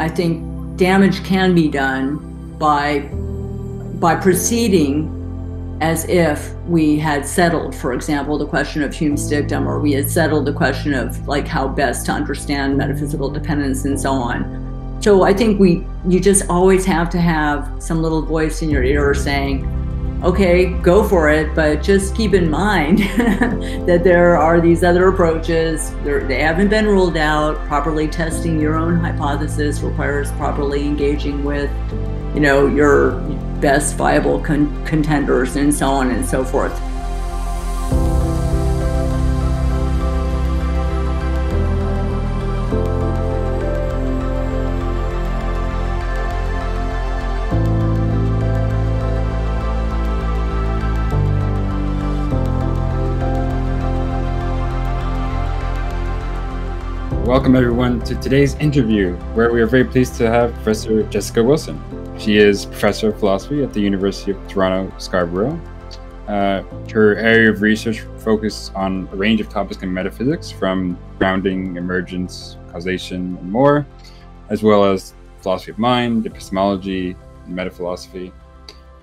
I think damage can be done by proceeding as if we had settled, for example, the question of Hume's dictum, or we had settled the question of like how best to understand metaphysical dependence and so on. So I think you just always have to have some little voice in your ear saying, okay, go for it, but just keep in mind that there are these other approaches. They haven't been ruled out. Properly testing your own hypothesis requires properly engaging with, you know, your best viable contenders and so on and so forth. Welcome everyone to today's interview, where we are very pleased to have Professor Jessica Wilson. She is Professor of Philosophy at the University of Toronto Scarborough. Her area of research focuses on a range of topics in metaphysics, from grounding, emergence, causation, and more, as well as philosophy of mind, epistemology, and metaphilosophy.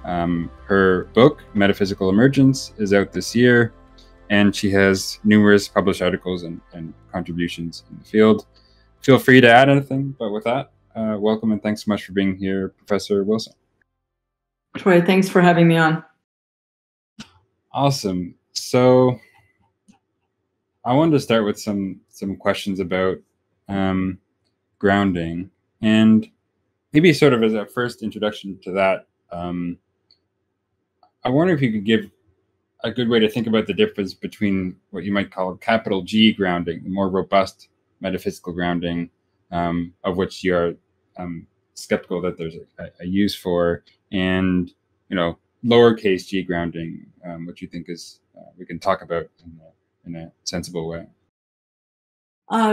Her book, Metaphysical Emergence, is out this year, and she has numerous published articles and contributions in the field. Feel free to add anything, but with that, welcome and thanks so much for being here, Professor Wilson. Troy, thanks for having me on. Awesome. So I wanted to start with some questions about grounding, and maybe sort of as a first introduction to that, I wonder if you could give a good way to think about the difference between what you might call capital G grounding, the more robust metaphysical grounding, of which you are skeptical that there's a use for, and, you know, lowercase g grounding, which you think is we can talk about in a sensible way.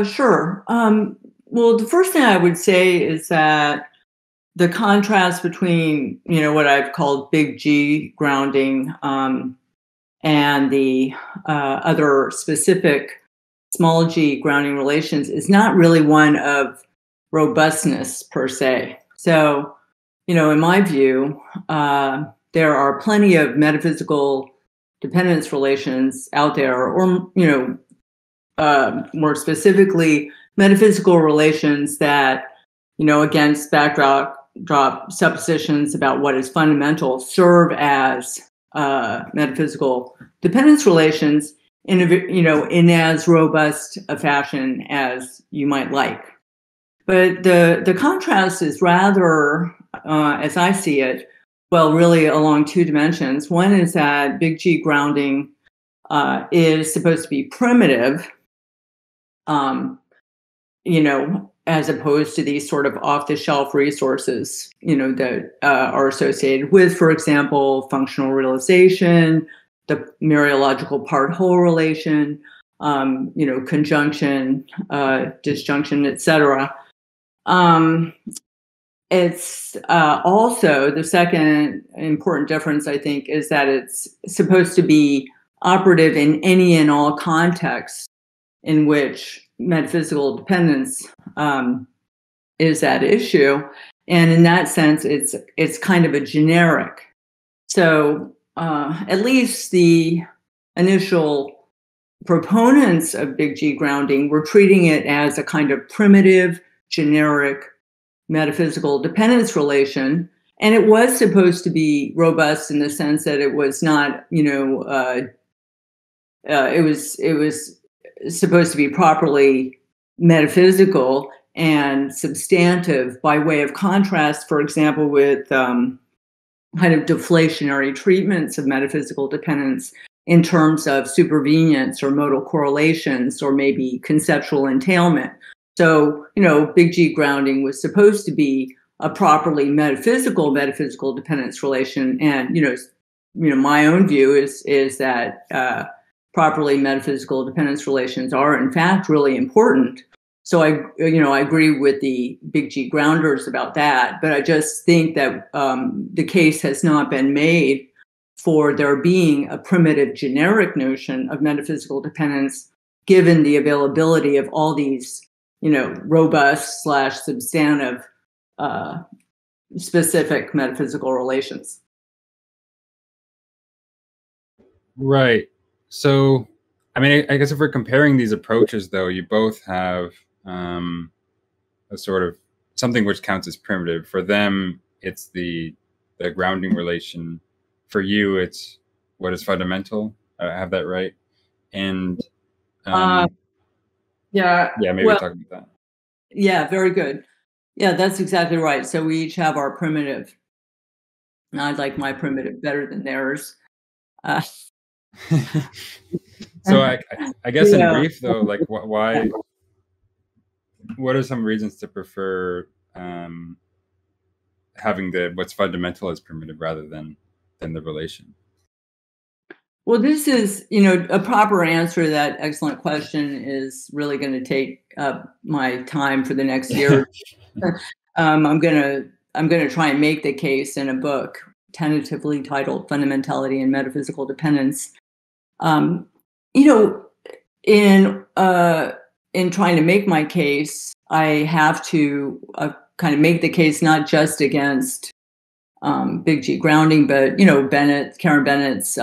Sure. Well, the first thing I would say is that the contrast between, you know, what I've called big G grounding and the other specific small g grounding relations is not really one of robustness per se. So, you know, in my view, there are plenty of metaphysical dependence relations out there, or, you know, more specifically, metaphysical relations that, you know, against backdrop suppositions about what is fundamental, serve as metaphysical dependence relations in a, you know, in as robust a fashion as you might like. But the contrast is rather, as I see it, well, really along two dimensions. One is that big G grounding is supposed to be primitive, you know, as opposed to these sort of off-the-shelf resources, you know, that are associated with, for example, functional realization, the mereological part-whole relation, you know, conjunction, disjunction, etc. It's also, the second important difference, I think, is that it's supposed to be operative in any and all contexts in which metaphysical dependence is at issue, and in that sense, it's kind of a generic. So at least the initial proponents of big G grounding were treating it as a kind of primitive, generic metaphysical dependence relation. And it was supposed to be robust in the sense that it was not, you know, it was supposed to be properly metaphysical and substantive by way of contrast, for example, with kind of deflationary treatments of metaphysical dependence in terms of supervenience or modal correlations or maybe conceptual entailment. So, you know, big G grounding was supposed to be a properly metaphysical dependence relation. And, you know, my own view is that properly metaphysical dependence relations are in fact really important. So I agree with the big G grounders about that, but I just think that the case has not been made for there being a primitive generic notion of metaphysical dependence, given the availability of all these, you know, robust / substantive specific metaphysical relations. Right. So, I mean, I guess if we're comparing these approaches, though, you both have a sort of something which counts as primitive. For them, it's the grounding relation. For you, it's what is fundamental. I have that right. And yeah, maybe we'll talk about that. Yeah, very good. Yeah, that's exactly right. So we each have our primitive. And I like my primitive better than theirs. So I guess in brief, though, like why? What are some reasons to prefer having the what's fundamental as primitive rather than the relation? Well, this is, you know, a proper answer to that excellent question is really going to take up my time for the next year. I'm going to try and make the case in a book tentatively titled Fundamentality and Metaphysical Dependence. You know, in trying to make my case, I have to kind of make the case not just against big G grounding, but, you know, Karen Bennett's, you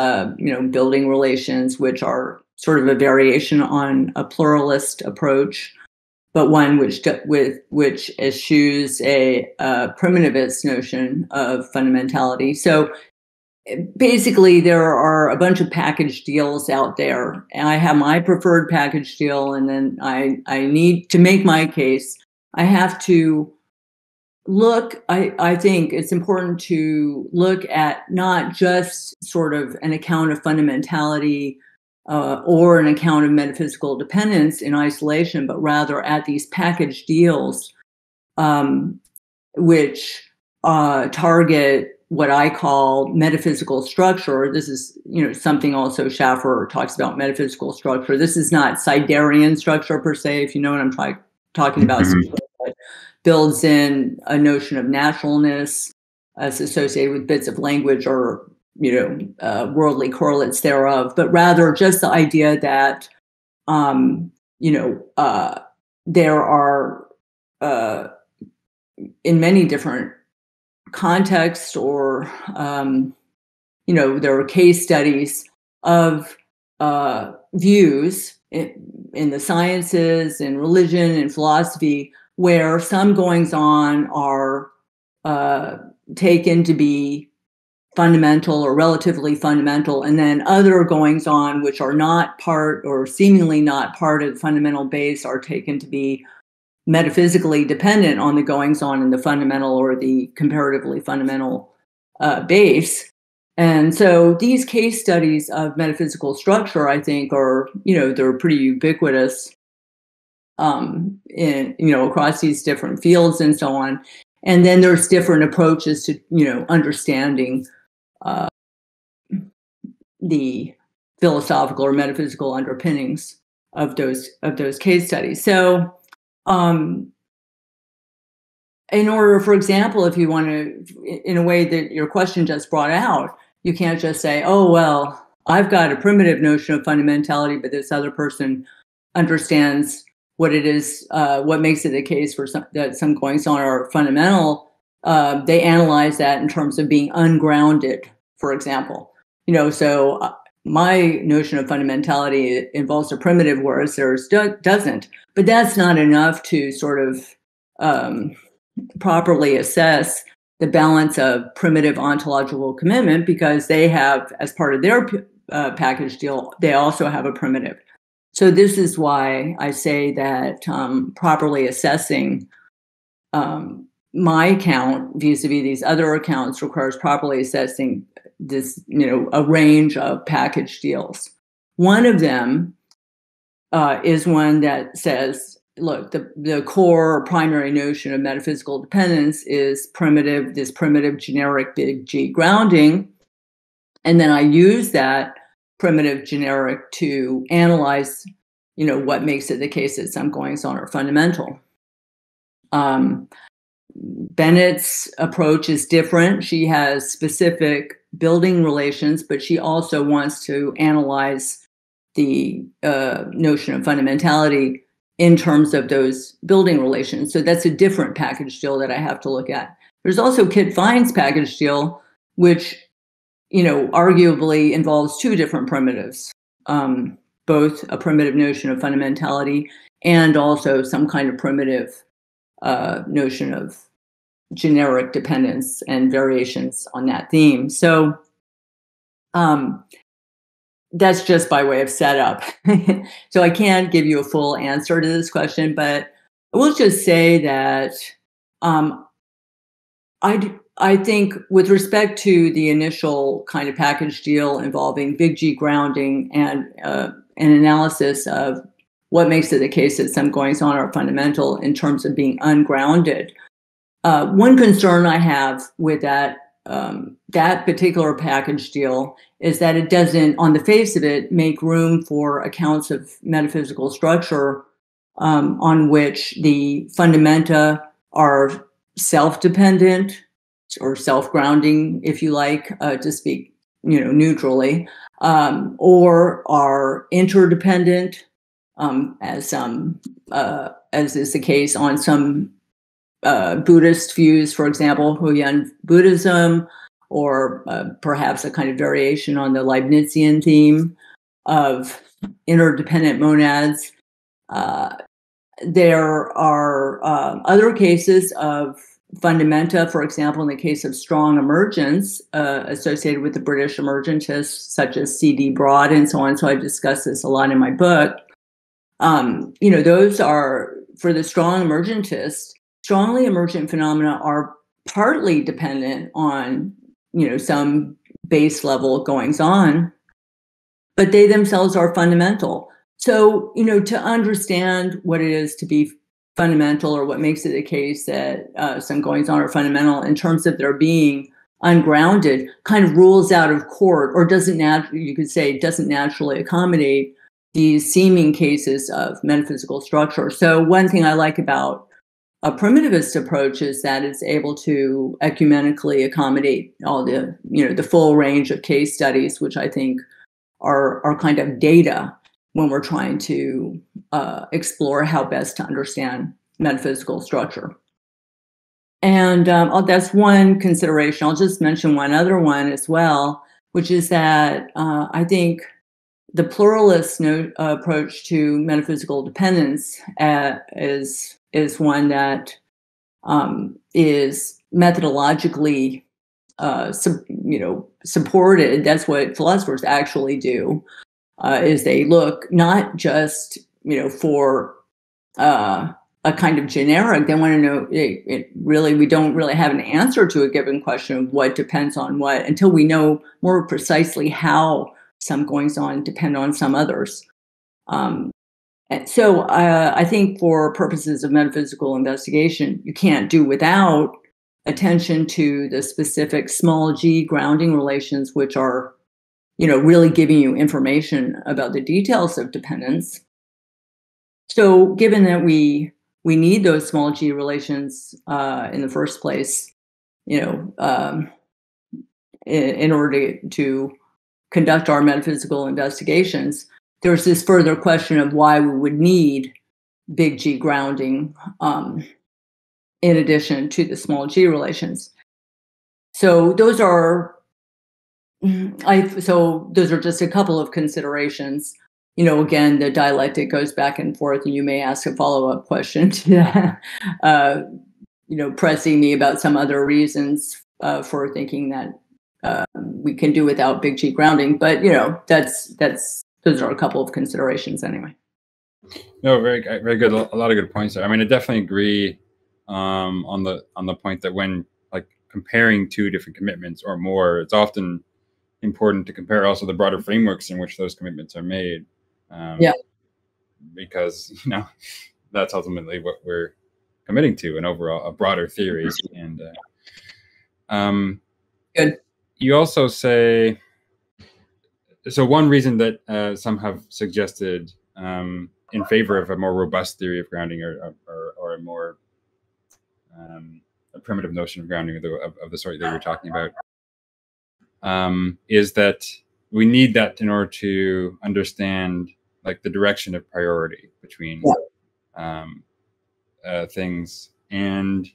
know, building relations, which are sort of a variation on a pluralist approach, but one which eschews a primitivist notion of fundamentality. So basically, there are a bunch of package deals out there, and I have my preferred package deal, and then I need to make my case. I have to look, I think it's important to look at not just sort of an account of fundamentality or an account of metaphysical dependence in isolation, but rather at these package deals, which target what I call metaphysical structure. This is, you know, something also Schaffer talks about, metaphysical structure. This is not Siderian structure per se, if you know what I'm talking about. Mm-hmm. Builds in a notion of naturalness as associated with bits of language or, you know, worldly correlates thereof, but rather just the idea that, you know, there are in many different contexts or, you know, there are case studies of views in the sciences, in religion, in philosophy, where some goings-on are taken to be fundamental or relatively fundamental, and then other goings-on which are not part or seemingly not part of the fundamental base are taken to be metaphysically dependent on the goings-on in the fundamental or the comparatively fundamental base. And so these case studies of metaphysical structure, I think, are, you know, they're pretty ubiquitous in, you know, across these different fields and so on. And then there's different approaches to, you know, understanding the philosophical or metaphysical underpinnings of those case studies. So in order, for example, if you want to, in a way that your question just brought out, you can't just say, oh, well, I've got a primitive notion of fundamentality, but this other person understands what it is, what makes it the case for some, that some goings on are fundamental. They analyze that in terms of being ungrounded, for example. You know, so my notion of fundamentality involves a primitive, whereas theirs doesn't. But that's not enough to sort of properly assess the balance of primitive ontological commitment, because they have, as part of their package deal, they also have a primitive. So this is why I say that properly assessing my account vis-a-vis these other accounts requires properly assessing this, you know, a range of package deals. One of them is one that says, look, the core or primary notion of metaphysical dependence is primitive, this primitive generic big G grounding. And then I use that primitive generic to analyze, you know, what makes it the case that some goings-on are fundamental. Bennett's approach is different. She has specific building relations, but she also wants to analyze the notion of fundamentality in terms of those building relations. So that's a different package deal that I have to look at. There's also Kit Fine's package deal, which, you know, arguably involves two different primitives, both a primitive notion of fundamentality and also some kind of primitive notion of generic dependence and variations on that theme. So that's just by way of setup. So I can't give you a full answer to this question, but I will just say that I think with respect to the initial kind of package deal involving big G grounding and an analysis of what makes it the case that some goings-on are fundamental in terms of being ungrounded, one concern I have with that that particular package deal is that it doesn't, on the face of it, make room for accounts of metaphysical structure on which the fundamenta are self-dependent or self-grounding, if you like, to speak, you know, neutrally, or are interdependent, as is the case on some Buddhist views, for example, Huayan Buddhism, or perhaps a kind of variation on the Leibnizian theme of interdependent monads. There are other cases of fundamenta, for example, in the case of strong emergence associated with the British emergentists, such as C.D. Broad and so on. So I discuss this a lot in my book. You know, those are, for the strong emergentists, strongly emergent phenomena are partly dependent on, you know, some base level goings on, but they themselves are fundamental. So, you know, to understand what it is to be fundamental or what makes it a case that some goings on are fundamental in terms of their being ungrounded kind of rules out of court or doesn't naturally, you could say, doesn't naturally accommodate these seeming cases of metaphysical structure. So one thing I like about a primitivist approach is that it's able to ecumenically accommodate all the, you know, the full range of case studies, which I think are kind of data when we're trying to explore how best to understand metaphysical structure. And that's one consideration. I'll just mention one other one as well, which is that I think the pluralist approach to metaphysical dependence is one that is methodologically, supported. That's what philosophers actually do, is they look not just, you know, for a kind of generic. They want to know, we don't really have an answer to a given question of what depends on what until we know more precisely how some goings-on depend on some others. So I think for purposes of metaphysical investigation, you can't do without attention to the specific small g grounding relations, which are, you know, really giving you information about the details of dependence. So given that we need those small g relations in the first place, you know, in order to conduct our metaphysical investigations, there's this further question of why we would need big G grounding in addition to the small g relations. So those are, those are just a couple of considerations. You know, again, the dialectic goes back and forth, and you may ask a follow-up question to that, you know, pressing me about some other reasons for thinking that we can do without big G grounding. But you know, those are a couple of considerations anyway. No, very good. A lot of good points there. I mean, I definitely agree on the point that when like comparing two different commitments or more, it's often important to compare also the broader frameworks in which those commitments are made. Yeah. Because, you know, that's ultimately what we're committing to, and overall a broader theory. And good. You also say, so one reason that some have suggested in favor of a more robust theory of grounding, or a more a primitive notion of grounding of the sort that you were talking about, is that we need that in order to understand like the direction of priority between things. And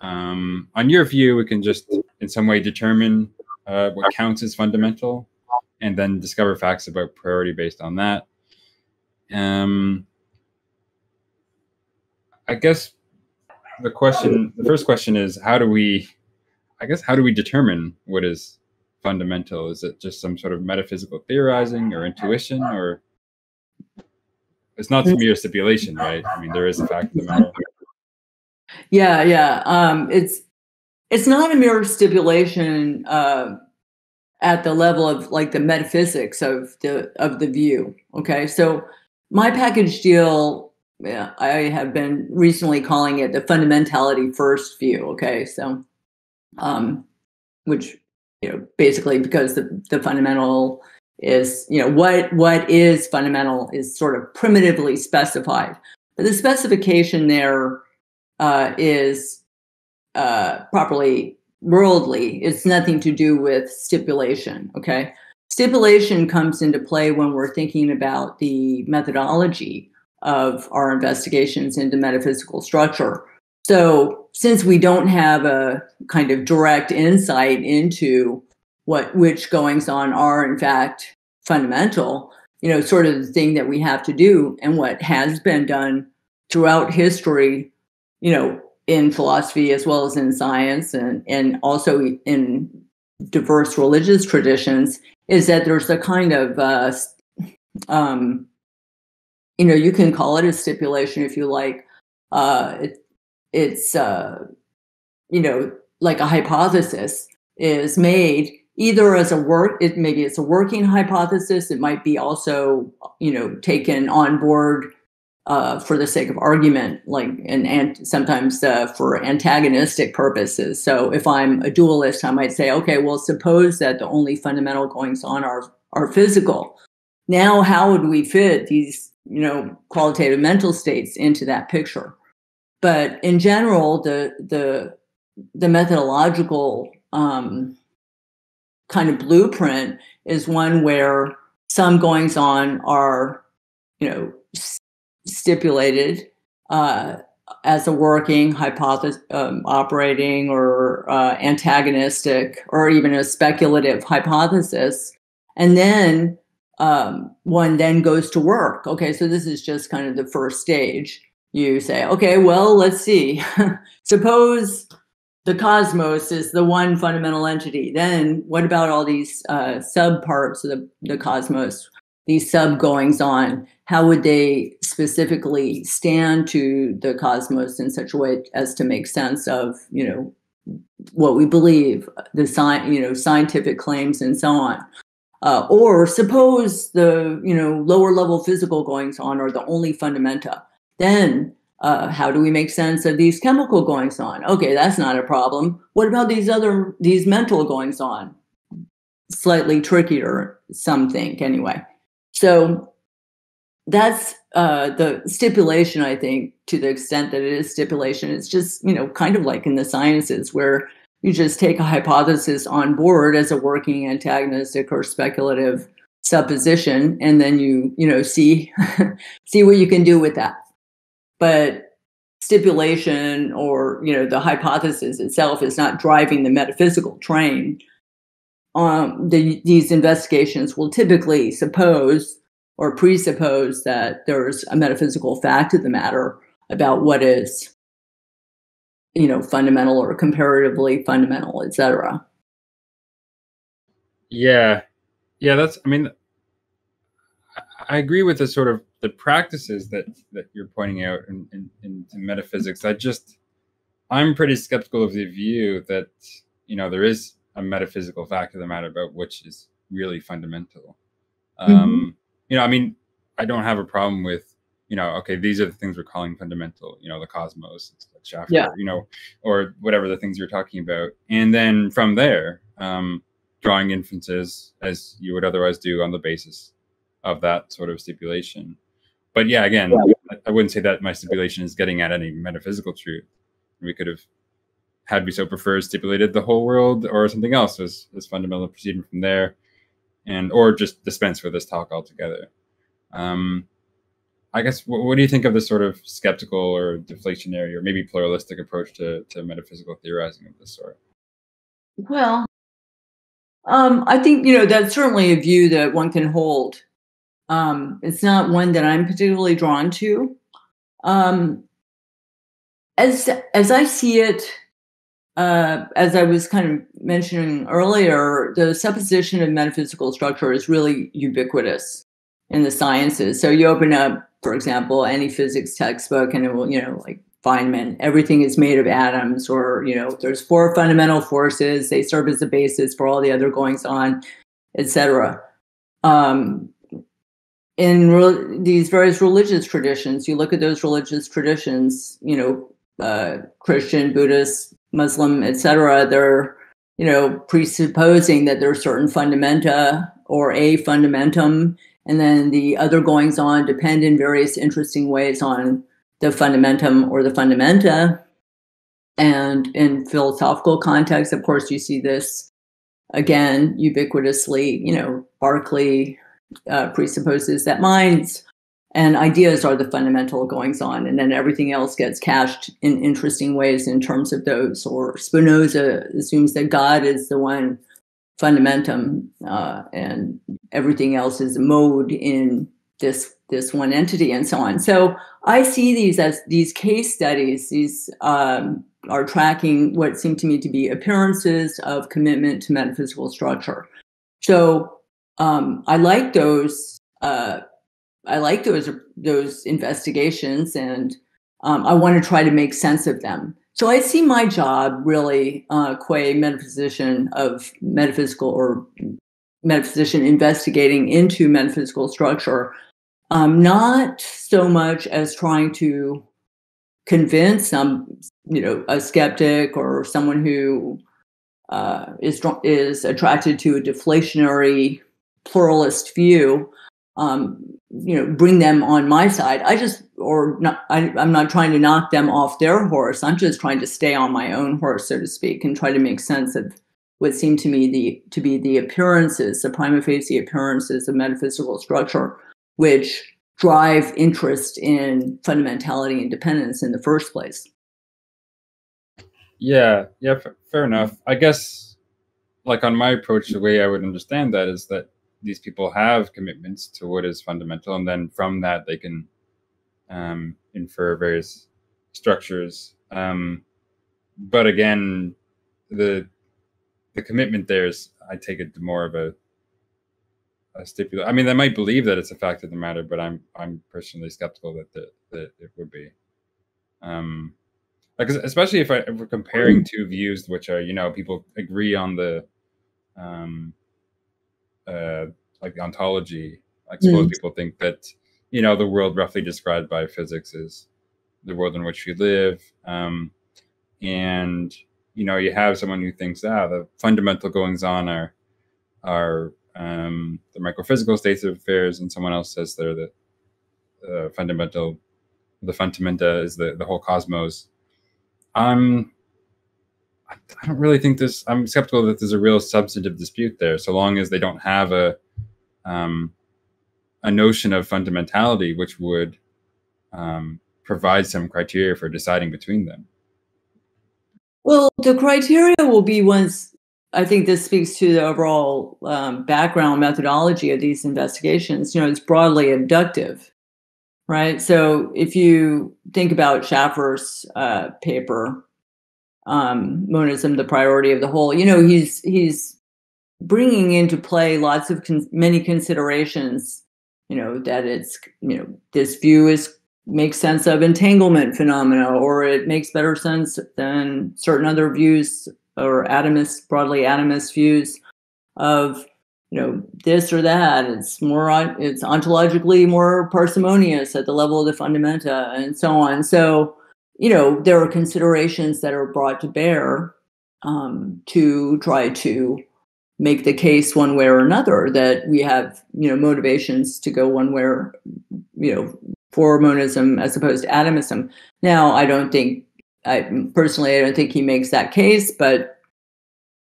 on your view, we can just in some way determine what counts as fundamental and then discover facts about priority based on that. I guess the question, the first question is, how do we, how do we determine what is fundamental? Is it just some sort of metaphysical theorizing or intuition, or it's not mere stipulation, right? I mean, there is a fact of the matter. Yeah, yeah. It's not a mere stipulation at the level of like the metaphysics of the view. Okay, so my package deal, yeah, I have been recently calling it the fundamentality first view. Okay, so which, you know, basically because the fundamental is, you know, what is fundamental is sort of primitively specified, but the specification there is properly worldly. It's nothing to do with stipulation. Okay, stipulation comes into play when we're thinking about the methodology of our investigations into metaphysical structure. So since we don't have a kind of direct insight into which goings-on are in fact fundamental, you know, sort of the thing that we have to do and what has been done throughout history, you know, in philosophy as well as in science and also in diverse religious traditions, is that there's a kind of, you know, you can call it a stipulation if you like, you know, like a hypothesis is made either as a maybe it's a working hypothesis. It might be also, you know, taken on board for the sake of argument, like, and sometimes for antagonistic purposes. So if I'm a dualist, I might say, okay, well, suppose that the only fundamental goings on are physical. Now, how would we fit these, you know, qualitative mental states into that picture? But in general, the methodological kind of blueprint is one where some goings-on are, you know, stipulated as a working hypothesis, operating or antagonistic, or even a speculative hypothesis, and then one then goes to work. Okay, so this is just kind of the first stage. You say, okay, well, let's see. Suppose the cosmos is the one fundamental entity. Then what about all these subparts of the cosmos, these sub-goings-on? How would they specifically stand to the cosmos in such a way as to make sense of, you know, what we believe, the scientific claims and so on? Or suppose the, you know, lower-level physical goings-on are the only fundamenta. Then how do we make sense of these chemical goings-on? Okay, that's not a problem. What about these mental goings-on? Slightly trickier, some think, anyway. So that's the stipulation, I think, to the extent that it is stipulation. It's just, you know, kind of like in the sciences where you just take a hypothesis on board as a working antagonistic or speculative supposition, and then you know, see what you can do with that. But stipulation, or, you know, the hypothesis itself is not driving the metaphysical train. These investigations will typically suppose or presuppose that there's a metaphysical fact of the matter about what is, you know, fundamental or comparatively fundamental, etc. Yeah, yeah, that's. I mean, I agree with the sort of the practices that you're pointing out in metaphysics. I'm pretty skeptical of the view that, you know, there is a metaphysical fact of the matter about which is really fundamental. You know, I mean, I don't have a problem with, you know, okay, these are the things we're calling fundamental, you know, the cosmos, it's like Schaffer, yeah, you know, or whatever the things you're talking about. And then from there, drawing inferences as you would otherwise do on the basis of that sort of stipulation. But yeah, again, I wouldn't say that my stipulation is getting at any metaphysical truth. We could have, had we so preferred, stipulated the whole world or something else as fundamental, proceeding from there, or just dispense with this talk altogether. I guess, what do you think of this sort of skeptical or deflationary or maybe pluralistic approach to metaphysical theorizing of this sort? Well, I think, that's certainly a view that one can hold. It's not one that I'm particularly drawn to. As I see it, as I was kind of mentioning earlier, the supposition of metaphysical structure is really ubiquitous in the sciences. So you open up, for example, any physics textbook and it will, like Feynman, everything is made of atoms, or, there's four fundamental forces, they serve as the basis for all the other goings on, etc. In these various religious traditions, you look at those religious traditions, Christian, Buddhist, Muslim, etc. They're, presupposing that there are certain fundamenta or a fundamentum, and then the other goings on depend in various interesting ways on the fundamentum or the fundamenta. And in philosophical context, of course, you see this again ubiquitously. Berkeley presupposes that minds and ideas are the fundamental goings on, and then everything else gets cached in interesting ways in terms of those. Or Spinoza assumes that God is the one fundamentum, and everything else is a mode in this one entity, and so on. So I see these as these case studies. These are tracking what seem to me to be appearances of commitment to metaphysical structure. So I like those. I like those investigations, and I want to try to make sense of them. So I see my job really, qua metaphysician of metaphysical, or metaphysician investigating into metaphysical structure, not so much as trying to convince a skeptic or someone who is attracted to a deflationary pluralist view. Bring them on my side. I'm not trying to knock them off their horse. I'm just trying to stay on my own horse, so to speak, and try to make sense of what seemed to me to be the appearances, the prima facie appearances of metaphysical structure, which drive interest in fundamentality and dependence in the first place. Yeah, fair enough. I guess, like, on my approach, the way I would understand that is that these people have commitments to what is fundamental, and then from that they can infer various structures. But again, the commitment there is, I take it, more of a stipulation. I mean, they might believe that it's a fact of the matter, but I'm personally skeptical that it would be. Especially if we're comparing two views, which are, people agree on the like ontology. I suppose people think that, the world roughly described by physics is the world in which we live. And, you have someone who thinks, the fundamental goings on are the microphysical states of affairs. And someone else says they're the fundamenta is the whole cosmos. I don't really think this. I'm skeptical that there's a real substantive dispute there, so long as they don't have a notion of fundamentality, which would provide some criteria for deciding between them. Well, the criteria will be ones. I think this speaks to the overall background methodology of these investigations. It's broadly abductive, right? So if you think about Schaffer's paper, Monism, the priority of the whole, he's bringing into play lots of many considerations, that it's, this view makes sense of entanglement phenomena, or it makes better sense than certain other views, or atomist, broadly atomist views of, this or that. It's ontologically more parsimonious at the level of the fundamenta, and so on. So there are considerations that are brought to bear to try to make the case one way or another, that we have, motivations to go one way, for monism as opposed to atomism. Now, I don't think he makes that case, but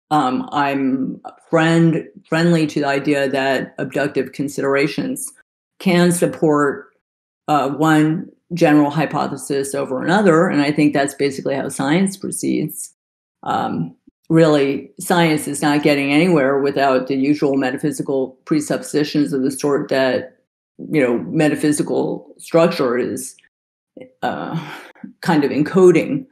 I'm friendly to the idea that abductive considerations can support one general hypothesis over another. And I think that's basically how science proceeds. Really, science is not getting anywhere without the usual metaphysical presuppositions of the sort that, you know, metaphysical structure is kind of encoding.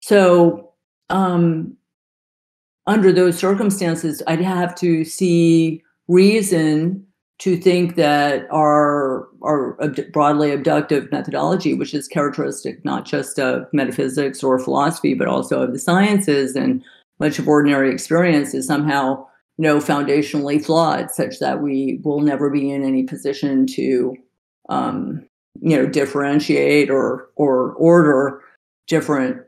So under those circumstances, I'd have to see reason to think that our broadly abductive methodology, which is characteristic not just of metaphysics or philosophy, but also of the sciences and much of ordinary experience, is somehow, you know, foundationally flawed, such that we will never be in any position to, you know, differentiate or order different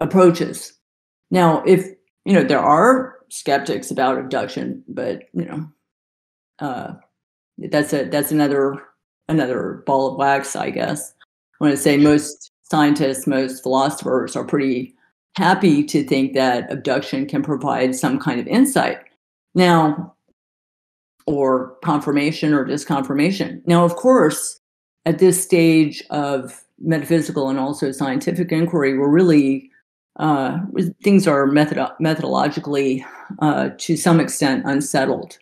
approaches. Now, if, you know, there are skeptics about abduction, but, you know, that's another ball of wax, I guess. I want to say most scientists, most philosophers are pretty happy to think that abduction can provide some kind of insight now, or confirmation or disconfirmation. Now, of course, at this stage of metaphysical and also scientific inquiry, we're really things are methodologically to some extent unsettled.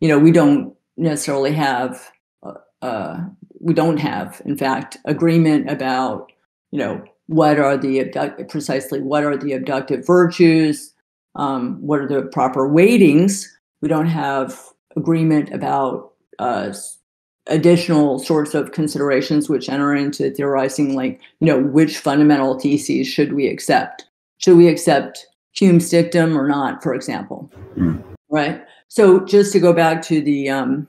You know, we don't necessarily have, in fact, agreement about, you know, what are the precisely what are the abductive virtues, what are the proper weightings. We don't have agreement about additional sorts of considerations which enter into theorizing, like, you know, which fundamental theses should we accept? Should we accept Hume's dictum or not, for example? Mm. Right. So just to go back to the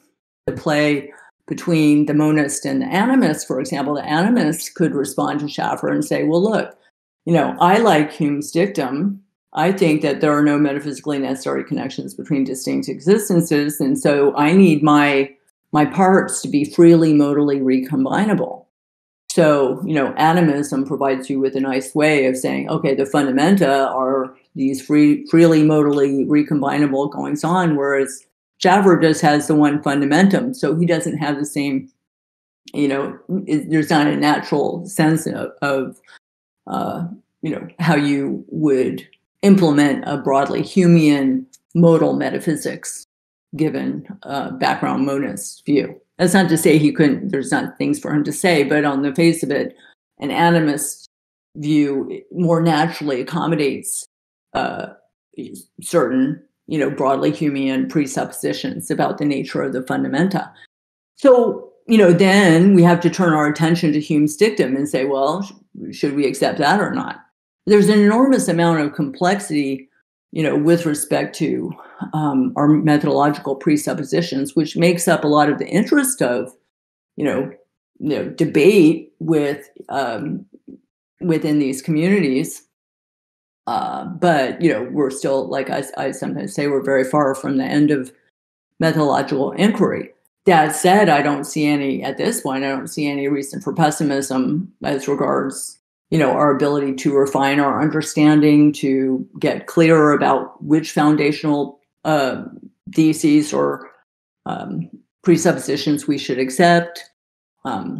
play between the monist and the animist, for example, the animist could respond to Schaffer and say, well, look, you know, I like Hume's dictum. I think that there are no metaphysically necessary connections between distinct existences. And so I need my parts to be freely modally recombinable. So, you know, animism provides you with a nice way of saying, okay, the fundamenta are these freely modally recombinable goings-on, whereas Schaffer just has the one fundamentum, so he doesn't have the same, you know, there's not a natural sense of you know, how you would implement a broadly Humean modal metaphysics, given background monist view. That's not to say he couldn't, there's not things for him to say, but on the face of it, an animist view more naturally accommodates certain, you know, broadly Humean presuppositions about the nature of the fundamenta. So, you know, then we have to turn our attention to Hume's dictum and say, well, should we accept that or not? There's an enormous amount of complexity, you know, with respect to our methodological presuppositions, which makes up a lot of the interest of, you know debate with within these communities. But, you know, we're still, like I sometimes say, we're very far from the end of methodological inquiry. That said, I don't see any, at this point, I don't see any reason for pessimism as regards, you know, our ability to refine our understanding, to get clearer about which foundational theses or presuppositions we should accept, you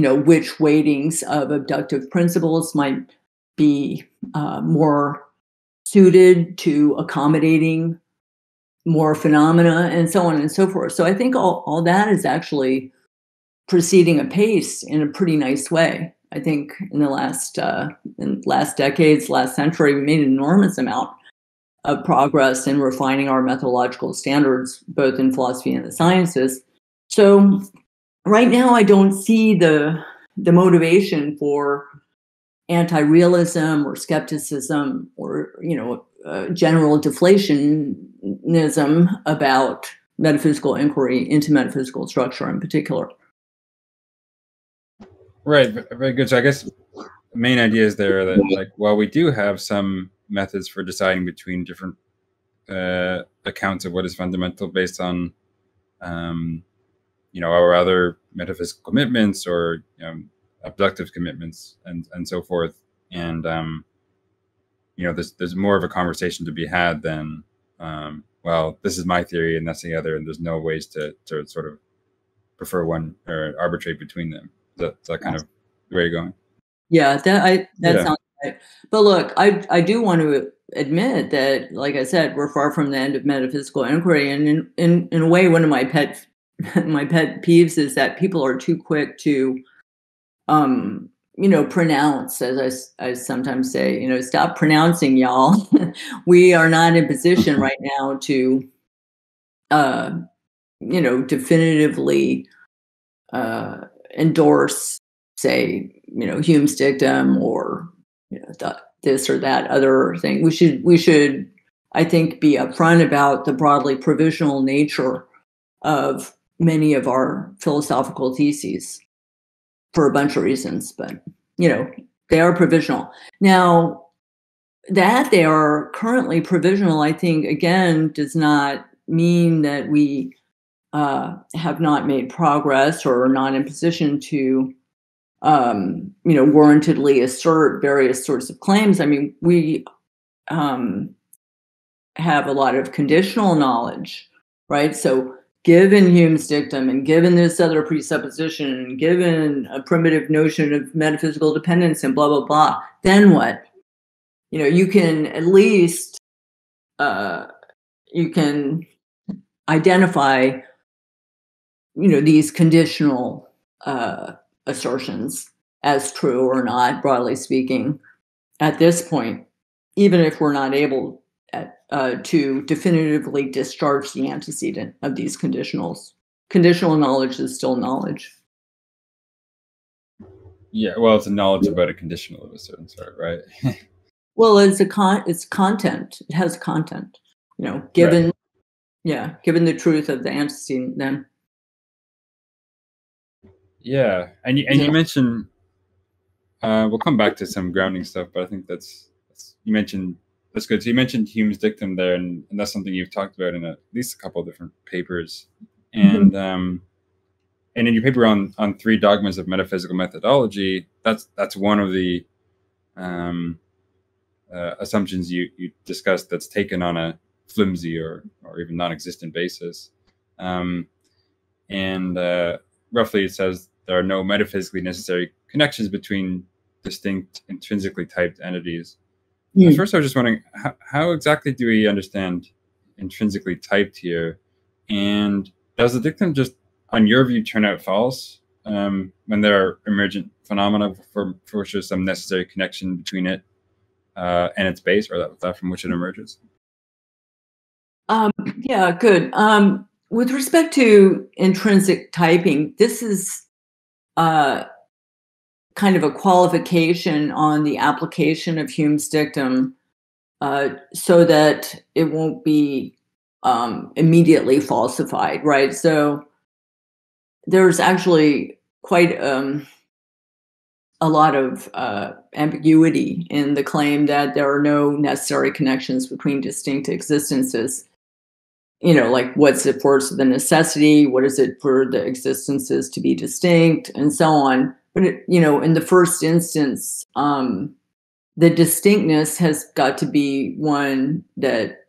know, which weightings of abductive principles might be more suited to accommodating more phenomena, and so on and so forth. So I think all that is actually proceeding apace in a pretty nice way. I think in the last decades, last century, we made an enormous amount of progress in refining our methodological standards, both in philosophy and the sciences. So right now, I don't see the motivation for anti-realism or skepticism or, you know, general deflationism about metaphysical inquiry into metaphysical structure in particular. Right. Very good. So I guess the main idea is there that, like, while we do have some methods for deciding between different accounts of what is fundamental based on, you know, our other metaphysical commitments or, you know, abductive commitments and so forth, and you know, there's more of a conversation to be had than well, this is my theory and that's the other, and there's no ways to sort of prefer one or arbitrate between them. Is that kind of where you're going? Yeah, that sounds right. But look, I do want to admit that, like I said, we're far from the end of metaphysical inquiry. And in a way, one of my pet peeves is that people are too quick to, you know, pronounce, as I sometimes say, you know, stop pronouncing, y'all. We are not in position right now to, you know, definitively endorse, say, you know, Hume's dictum or, you know, this or that other thing. We should, I think, be upfront about the broadly provisional nature of many of our philosophical theses for a bunch of reasons, but, you know, they are provisional. Now, that they are currently provisional, I think, again, does not mean that we have not made progress or are not in position to, you know, warrantedly assert various sorts of claims. I mean, we have a lot of conditional knowledge, right? So given Hume's dictum and given this other presupposition and given a primitive notion of metaphysical dependence and blah, blah, blah, then what? You know, you can at least, you can identify, you know, these conditional assertions as true or not, broadly speaking, at this point, even if we're not able to definitively discharge the antecedent of these conditionals. Conditional knowledge is still knowledge. Yeah, well, it's a knowledge about a conditional of a certain sort, right? Well, it's content. It has content, you know, given, right. Yeah, given the truth of the antecedent then. Yeah, and you mentioned, we'll come back to some grounding stuff, but I think that's good. So you mentioned Hume's dictum there, and that's something you've talked about in at least a couple of different papers. And and in your paper on three dogmas of metaphysical methodology, that's one of the assumptions you discussed that's taken on a flimsy or even non-existent basis. Roughly, it says there are no metaphysically necessary connections between distinct intrinsically typed entities. Mm. First, I was just wondering, how exactly do we understand intrinsically typed here? And does the dictum just, on your view, turn out false when there are emergent phenomena for which there's some necessary connection between it and its base, or that from which it emerges? Yeah, good. With respect to intrinsic typing, this is kind of a qualification on the application of Hume's dictum so that it won't be immediately falsified, right? So there's actually quite a lot of ambiguity in the claim that there are no necessary connections between distinct existences. You know, like, what's it for the necessity? What is it for the existences to be distinct, and so on? But, it, you know, in the first instance, the distinctness has got to be one that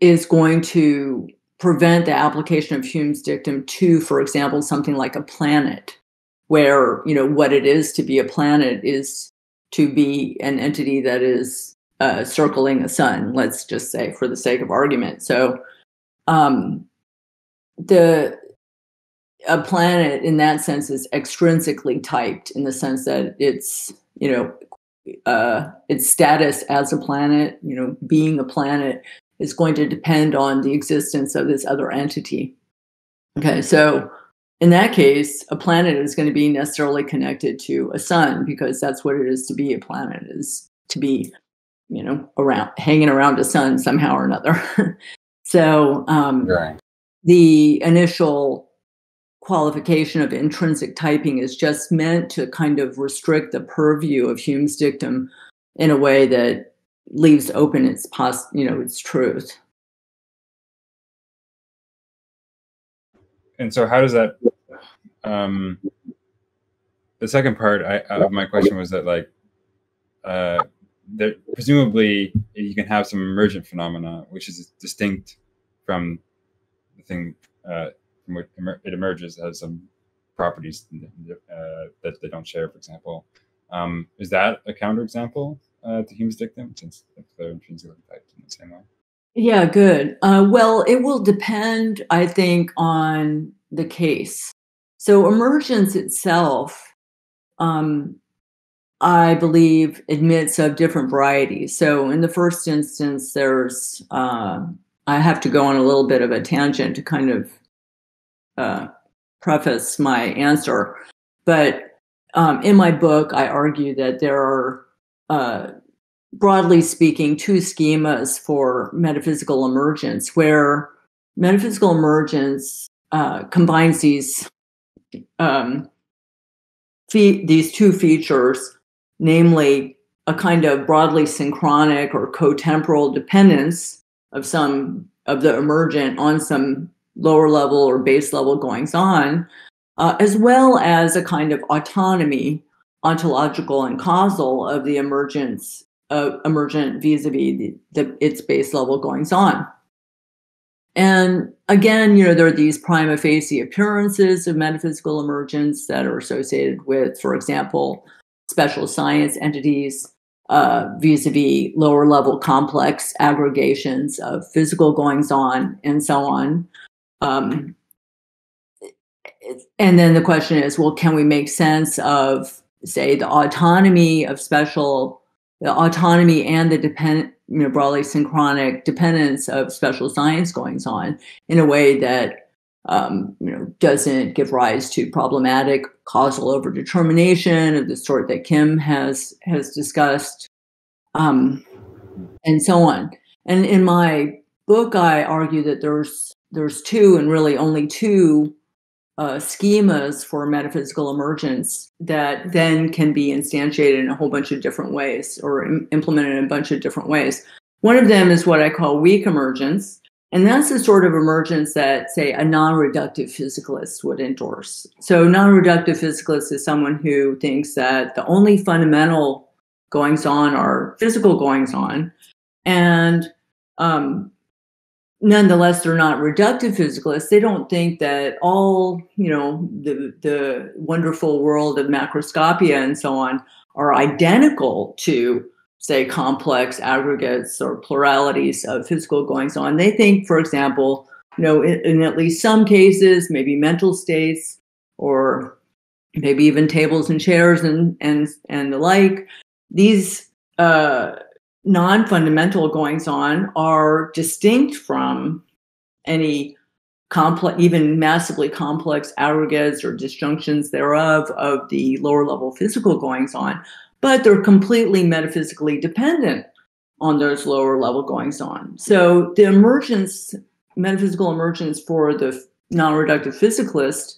is going to prevent the application of Hume's dictum to, for example, something like a planet, where, you know, what it is to be a planet is to be an entity that is circling a sun, let's just say, for the sake of argument. So a planet in that sense is extrinsically typed in the sense that it's, you know, its status as a planet, you know, being a planet is going to depend on the existence of this other entity. Okay, so in that case, a planet is going to be necessarily connected to a sun because that's what it is to be a planet, is to be, you know, around, hanging around the sun somehow or another. So right. The initial qualification of intrinsic typing is just meant to kind of restrict the purview of Hume's dictum in a way that leaves open its its truth. And so, how does that? The second part of my question was that, like, presumably you can have some emergent phenomena which is distinct from the thing from which it emerges as some properties that they don't share, for example. Is that a counterexample to Hume's dictum, since they're intrinsically typed in the same way? Yeah, good. Well, it will depend, I think, on the case. So emergence itself, I believe, admits of different varieties. So in the first instance, there's, I have to go on a little bit of a tangent to kind of preface my answer. But in my book, I argue that there are, broadly speaking, two schemas for metaphysical emergence, where metaphysical emergence combines these two features, namely a kind of broadly synchronic or cotemporal dependence of some of the emergent on some lower level or base level goings-on, as well as a kind of autonomy, ontological and causal, of the emergence emergent vis-a-vis its base level goings-on. And again, you know, there are these prima facie appearances of metaphysical emergence that are associated with, for example, special science entities vis-a-vis lower level complex aggregations of physical goings-on and so on. And then the question is, well, can we make sense of, say, the autonomy of the autonomy and the broadly synchronic dependence of special science goings-on in a way that doesn't give rise to problematic causal overdetermination of the sort that Kim has discussed, and so on. And in my book, I argue that there's two, and really only two, schemas for metaphysical emergence that then can be instantiated in a whole bunch of different ways, or implemented in a bunch of different ways. One of them is what I call weak emergence, and that's the sort of emergence that, say, a non-reductive physicalist would endorse. So non-reductive physicalist is someone who thinks that the only fundamental goings-on are physical goings-on, and nonetheless, they're not reductive physicalists. They don't think that all, the wonderful world of macroscopia and so on are identical to, say, complex aggregates or pluralities of physical goings-on. They think, for example, in at least some cases, maybe mental states, or maybe even tables and chairs and the like, these non-fundamental goings-on are distinct from any complex, even massively complex aggregates or disjunctions thereof of the lower level physical goings-on, but they're completely metaphysically dependent on those lower level goings-on. So the metaphysical emergence for the non-reductive physicalist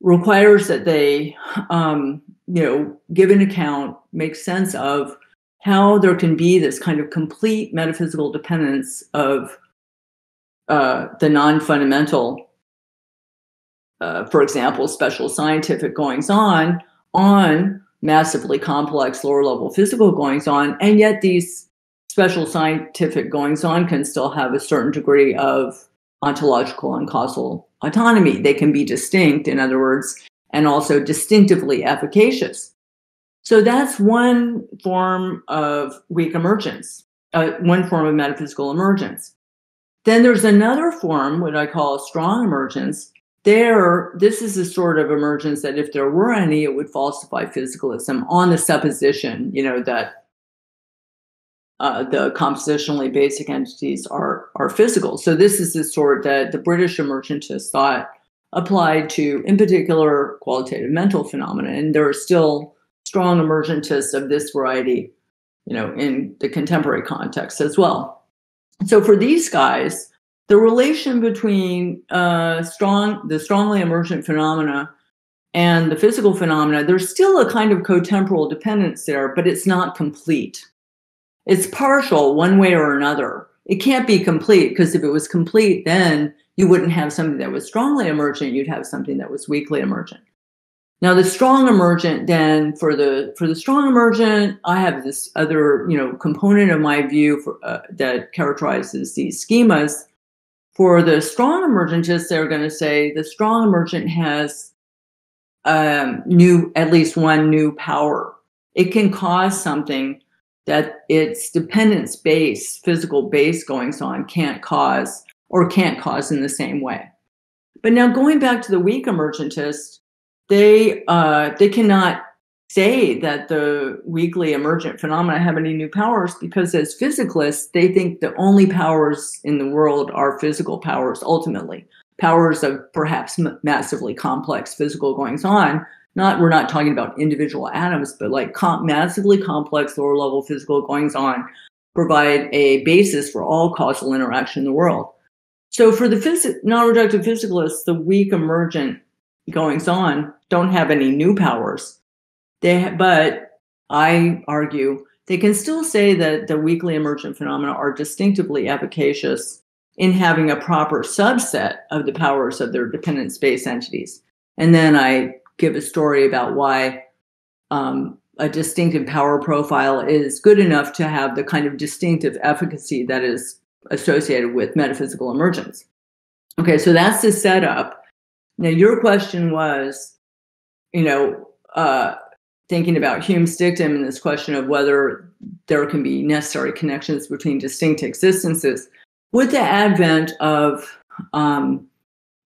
requires that they, give an account, make sense of how there can be this kind of complete metaphysical dependence of the non-fundamental, for example, special scientific goings-on, on massively complex lower-level physical goings-on, and yet these special scientific goings-on can still have a certain degree of ontological and causal autonomy. They can be distinct, in other words, and also distinctively efficacious. So that's one form of weak emergence, one form of metaphysical emergence. Then there's another form, what I call strong emergence. This is a sort of emergence that, if there were any, it would falsify physicalism on the supposition, that the compositionally basic entities are physical. So this is the sort that the British emergentists thought applied to, in particular, qualitative mental phenomena, and there are still strong emergentists of this variety, in the contemporary context as well. So for these guys, the relation between the strongly emergent phenomena and the physical phenomena, there's still a kind of cotemporal dependence there, but it's not complete. It's partial one way or another. It can't be complete, because if it was complete, then you wouldn't have something that was strongly emergent, you'd have something that was weakly emergent. Now, the strong emergent, then, for the strong emergent, I have this other component of my view that characterizes these schemas, For the strong emergentists, they're going to say the strong emergent has at least one new power. It can cause something that its dependence-based, physical base goings on can't cause, or can't cause in the same way. But now going back to the weak emergentists, they cannot say that the weakly emergent phenomena have any new powers, because as physicalists, they think the only powers in the world are physical powers, ultimately. Powers of perhaps massively complex physical goings-on. We're not talking about individual atoms, but like massively complex lower-level physical goings-on provide a basis for all causal interaction in the world. So for the non-reductive physicalists, the weak emergent goings-on don't have any new powers. But I argue they can still say that the weakly emergent phenomena are distinctively efficacious in having a proper subset of the powers of their dependent space entities. And then I give a story about why a distinctive power profile is good enough to have the kind of distinctive efficacy that is associated with metaphysical emergence. Okay, so that's the setup. Now, your question was, thinking about Hume's dictum and this question of whether there can be necessary connections between distinct existences. With the advent of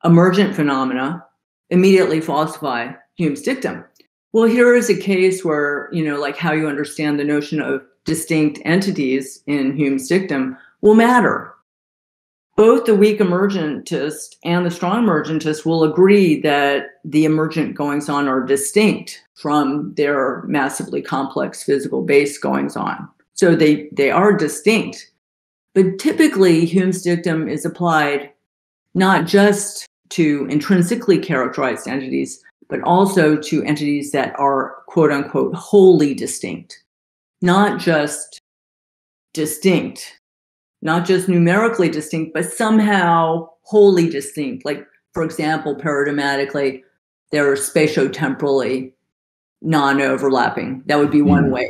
emergent phenomena, immediately falsify Hume's dictum. Well, here is a case where, like how you understand the notion of distinct entities in Hume's dictum will matter. Both the weak emergentist and the strong emergentist will agree that the emergent goings-on are distinct from their massively complex physical base goings-on. So they are distinct. But typically, Hume's dictum is applied not just to intrinsically characterized entities, but also to entities that are, quote-unquote, wholly distinct. Not just distinct. Not just numerically distinct, but somehow wholly distinct. Like, for example, paradigmatically, they're spatiotemporally non-overlapping. That would be one way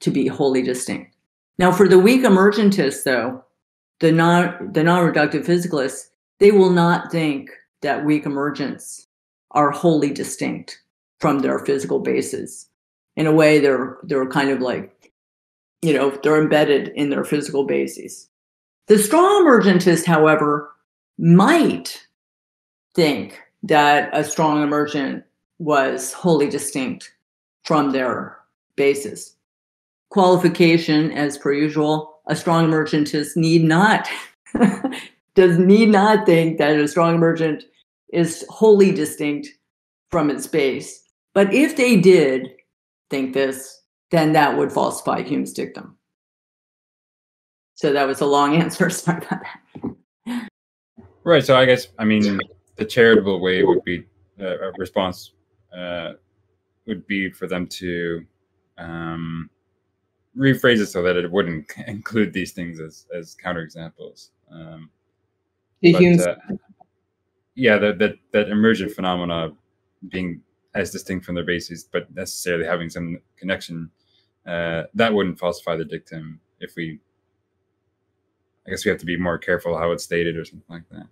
to be wholly distinct. Now, for the weak emergentists, though, the non-reductive physicalists, they will not think that weak emergents are wholly distinct from their physical bases. In a way, they're kind of like, they're embedded in their physical bases. The strong emergentist, however, might think that a strong emergent was wholly distinct from their bases. Qualification, as per usual, a strong emergentist need not think that a strong emergent is wholly distinct from its base. But if they did think this, then that would falsify Hume's dictum. So that was a long answer. Sorry about that. Right. So I guess, the charitable way would be a response would be for them to rephrase it so that it wouldn't include these things as counterexamples. That emergent phenomena being as distinct from their bases, but necessarily having some connection. That wouldn't falsify the dictum if we, I guess we have to be more careful how it's stated or something like that.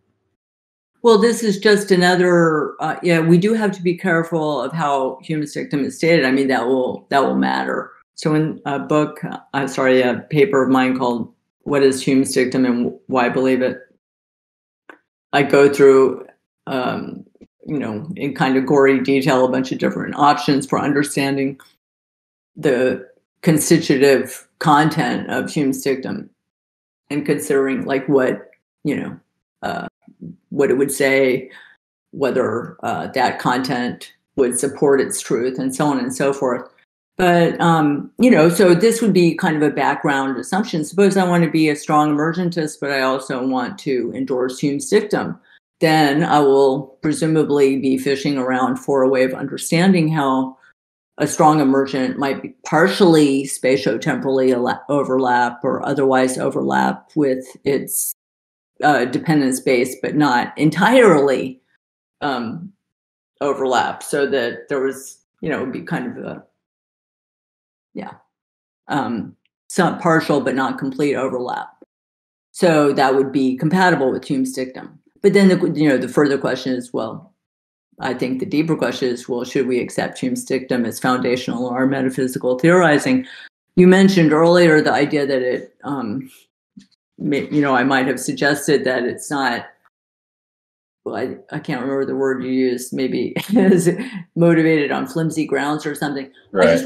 Well, this is just another, we do have to be careful of how Hume's dictum is stated. I mean, that will matter. So in a book, a paper of mine called What is Hume's Dictum and Why Believe It? I go through, in kind of gory detail, a bunch of different options for understanding the constitutive content of Hume's dictum and considering like what, what it would say, whether that content would support its truth and so on and so forth. But, so this would be kind of a background assumption. Suppose I want to be a strong emergentist, but I also want to endorse Hume's dictum. Then I will presumably be fishing around for a way of understanding how a strong emergent might be partially spatiotemporally overlap or otherwise overlap with its dependence base, but not entirely overlap. So that there was, it would be kind of a, some partial but not complete overlap. So that would be compatible with Hume's dictum. But then, the further question is, well, I think the deeper question is, well, should we accept Hume's dictum as foundational or metaphysical theorizing? You mentioned earlier the idea that it, I might have suggested that it's not, well, I can't remember the word you used, maybe is motivated on flimsy grounds or something. Right.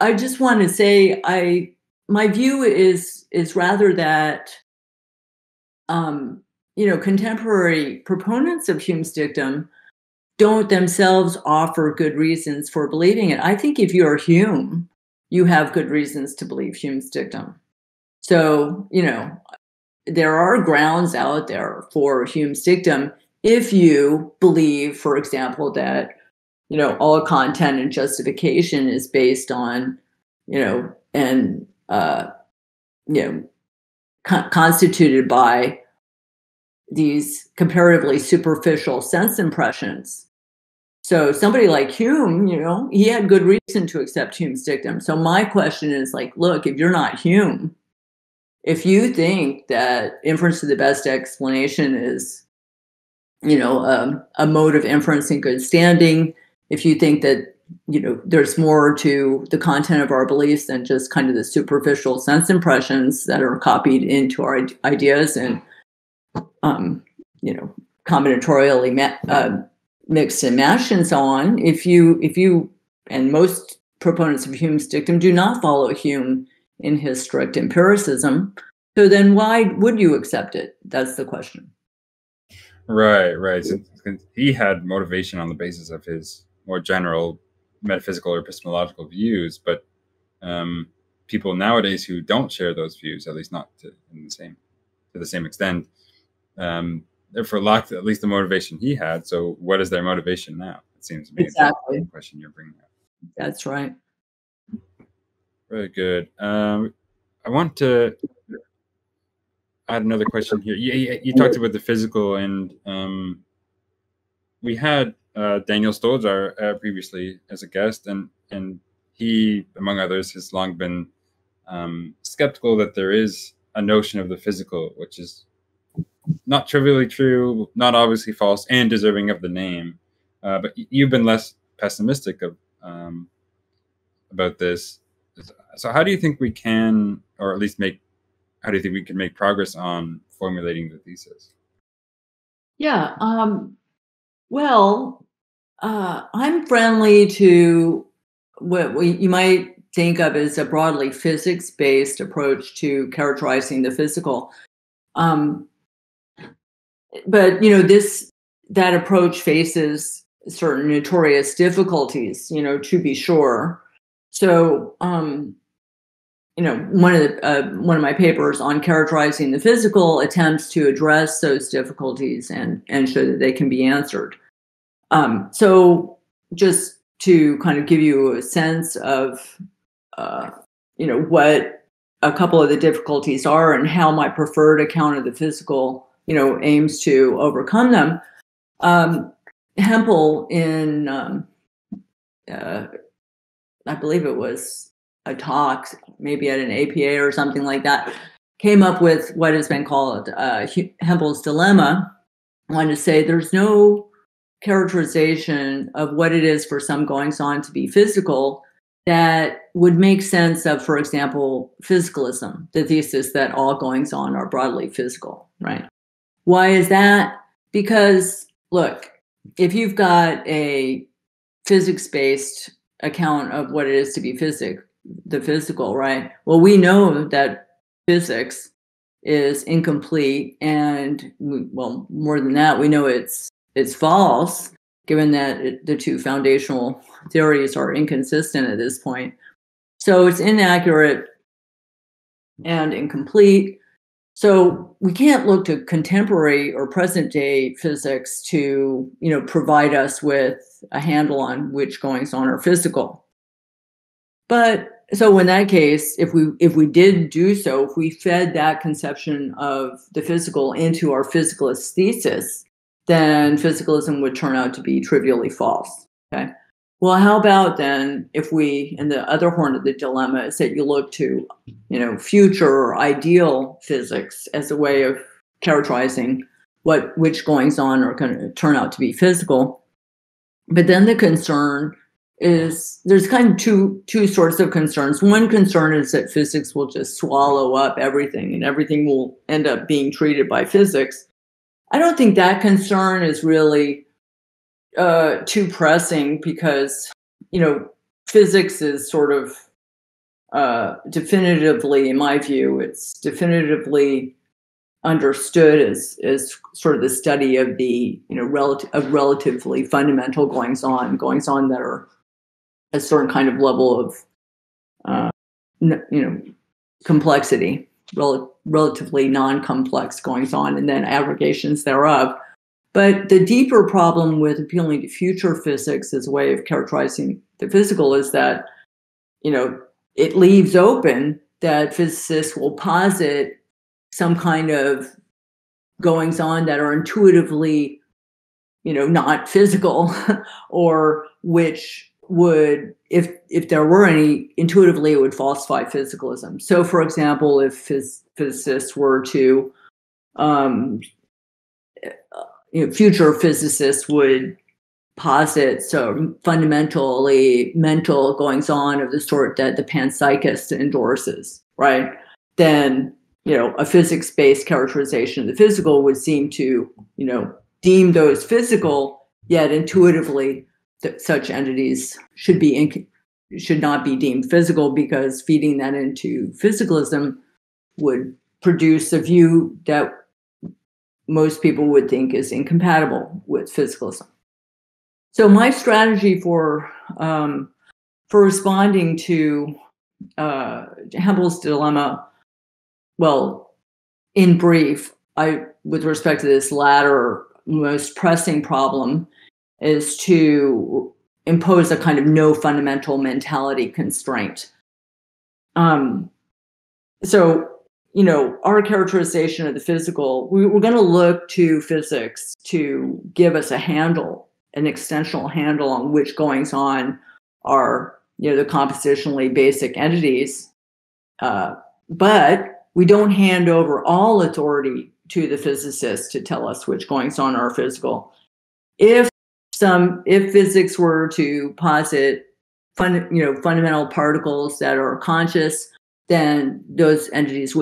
I just want to say my view is rather that, contemporary proponents of Hume's dictum don't themselves offer good reasons for believing it. I think if you're Hume, you have good reasons to believe Hume's dictum. So, there are grounds out there for Hume's dictum if you believe, for example, that, all content and justification is based on, constituted by these comparatively superficial sense impressions. So somebody like Hume, he had good reason to accept Hume's dictum. So my question is like, look, if you're not Hume, if you think that inference to the best explanation is, a mode of inference in good standing, if you think that, there's more to the content of our beliefs than just kind of the superficial sense impressions that are copied into our ideas and combinatorially mixed and mashed and so on. If you and most proponents of Hume's dictum do not follow Hume in his strict empiricism, so then why would you accept it? That's the question. Right. So he had motivation on the basis of his more general metaphysical or epistemological views, but people nowadays who don't share those views, at least not to the same extent, therefore lacked at least the motivation he had. So what is their motivation now? It seems to me exactly the question you're bringing up. That's right. Very good. I want to add another question here. You talked about the physical, and we had Daniel Stoljar previously as a guest, and he, among others, has long been skeptical that there is a notion of the physical, which is not trivially true, not obviously false, and deserving of the name. But you've been less pessimistic about this. So how do you think we can, or at least how do you think we can make progress on formulating the thesis? Yeah. I'm friendly to what you might think of as a broadly physics-based approach to characterizing the physical. But, that approach faces certain notorious difficulties, to be sure. So, one of my papers on characterizing the physical attempts to address those difficulties and show that they can be answered. So just to kind of give you a sense of, what a couple of the difficulties are and how my preferred account of the physical aims to overcome them. Hempel in, I believe it was a talk, maybe at an APA or something like that, came up with what has been called Hempel's dilemma. I wanted to say there's no characterization of what it is for some goings-on to be physical that would make sense of, for example, physicalism, the thesis that all goings-on are broadly physical, right? Why is that? Because, look, if you've got a physics-based account of what it is to be the physical, right? Well, we know that physics is incomplete, and, well, more than that, we know it's false, given that the two foundational theories are inconsistent at this point. So it's inaccurate and incomplete. So we can't look to contemporary or present-day physics to, provide us with a handle on which goings-on are physical. But so in that case, if we did do so, if we fed that conception of the physical into our physicalist thesis, then physicalism would turn out to be trivially false. Okay, well, how about then if we, and the other horn of the dilemma is that you look to, you know, future or ideal physics as a way of characterizing what, which goings on are going to turn out to be physical. But then the concern is, there's kind of two sorts of concerns. One concern is that physics will just swallow up everything and everything will end up being treated by physics. I don't think that concern is really too pressing because, you know, physics is sort of definitively, in my view, it's definitively understood as sort of the study of the, you know, relatively fundamental goings on that are a certain kind of level of, you know, complexity, relatively non-complex goings on, and then aggregations thereof. But the deeper problem with appealing to future physics as a way of characterizing the physical is that, you know, it leaves open that physicists will posit some kind of goings on that are intuitively, you know, not physical, or which would, if there were any, intuitively it would falsify physicalism. So, for example, if physicists were to, you know, future physicists would posit some fundamentally mental goings on of the sort that the panpsychist endorses, right? Then, you know, a physics-based characterization of the physical would seem to, you know, deem those physical, yet intuitively that such entities should be should not be deemed physical, because feeding that into physicalism would produce a view that most people would think is incompatible with physicalism. So my strategy for responding to Hume's dilemma, well, in brief, with respect to this latter most pressing problem, is to impose a kind of no fundamental mentality constraint. So, you know, our characterization of the physical, we're going to look to physics to give us a handle, an extensional handle on which goings on are, you know, the compositionally basic entities. But we don't hand over all authority to the physicists to tell us which goings on are physical. If physics were to posit fundamental particles that are conscious, then those entities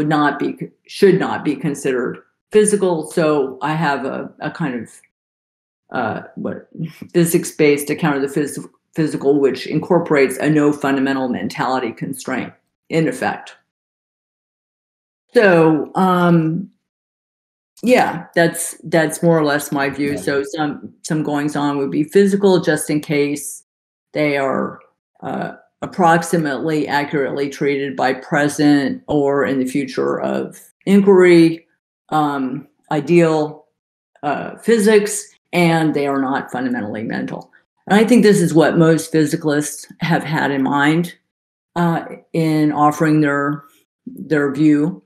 should not be considered physical. So I have a kind of physics-based account of the physical, which incorporates a no fundamental mentality constraint, in effect. So, yeah, that's more or less my view. So some goings on would be physical, just in case they are approximately accurately treated by present or in the future of inquiry, ideal physics, and they are not fundamentally mental. And I think this is what most physicalists have had in mind in offering their view.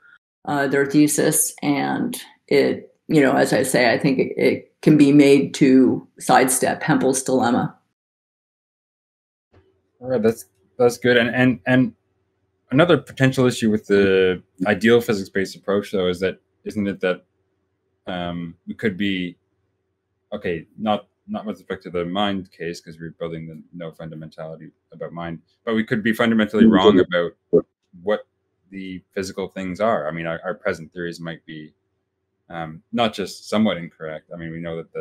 Their thesis, and it, you know, as I say, I think it can be made to sidestep Hume's dilemma. All right, that's good. And another potential issue with the ideal physics-based approach, though, is that we could be okay, not with respect to the mind case, because we're building the no fundamentality about mind, but we could be fundamentally wrong about what the physical things are. I mean, our present theories might be not just somewhat incorrect. I mean, we know that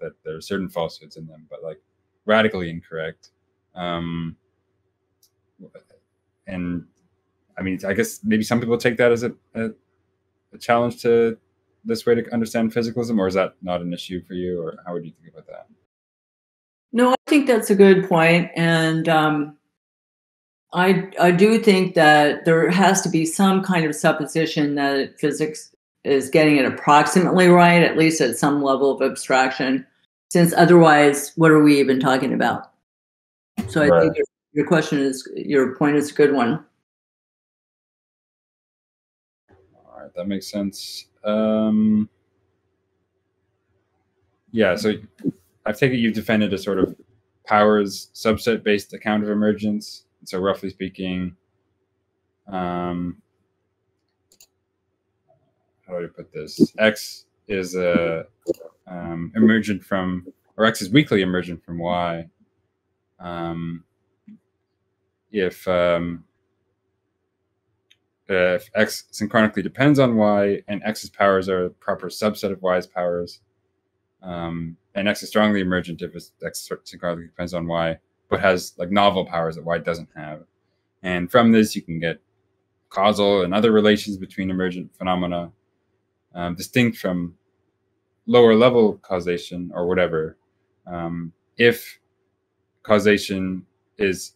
that there are certain falsehoods in them, but like radically incorrect. And I mean, I guess maybe some people take that as a challenge to this way to understand physicalism, or is that not an issue for you, or how would you think about that? No, I think that's a good point, and I do think that there has to be some kind of supposition that physics is getting it approximately right, at least at some level of abstraction, since otherwise, what are we even talking about? So I think your point is a good one. All right, that makes sense. Yeah, so I take it you've defended a sort of Power's subset-based account of emergence. So roughly speaking, how do I put this? X is emergent from, or X is weakly emergent from Y. If X synchronically depends on Y and X's powers are a proper subset of Y's powers, and X is strongly emergent if X synchronically depends on Y, but has like novel powers that Y doesn't have. And from this, you can get causal and other relations between emergent phenomena, distinct from lower level causation or whatever, if causation is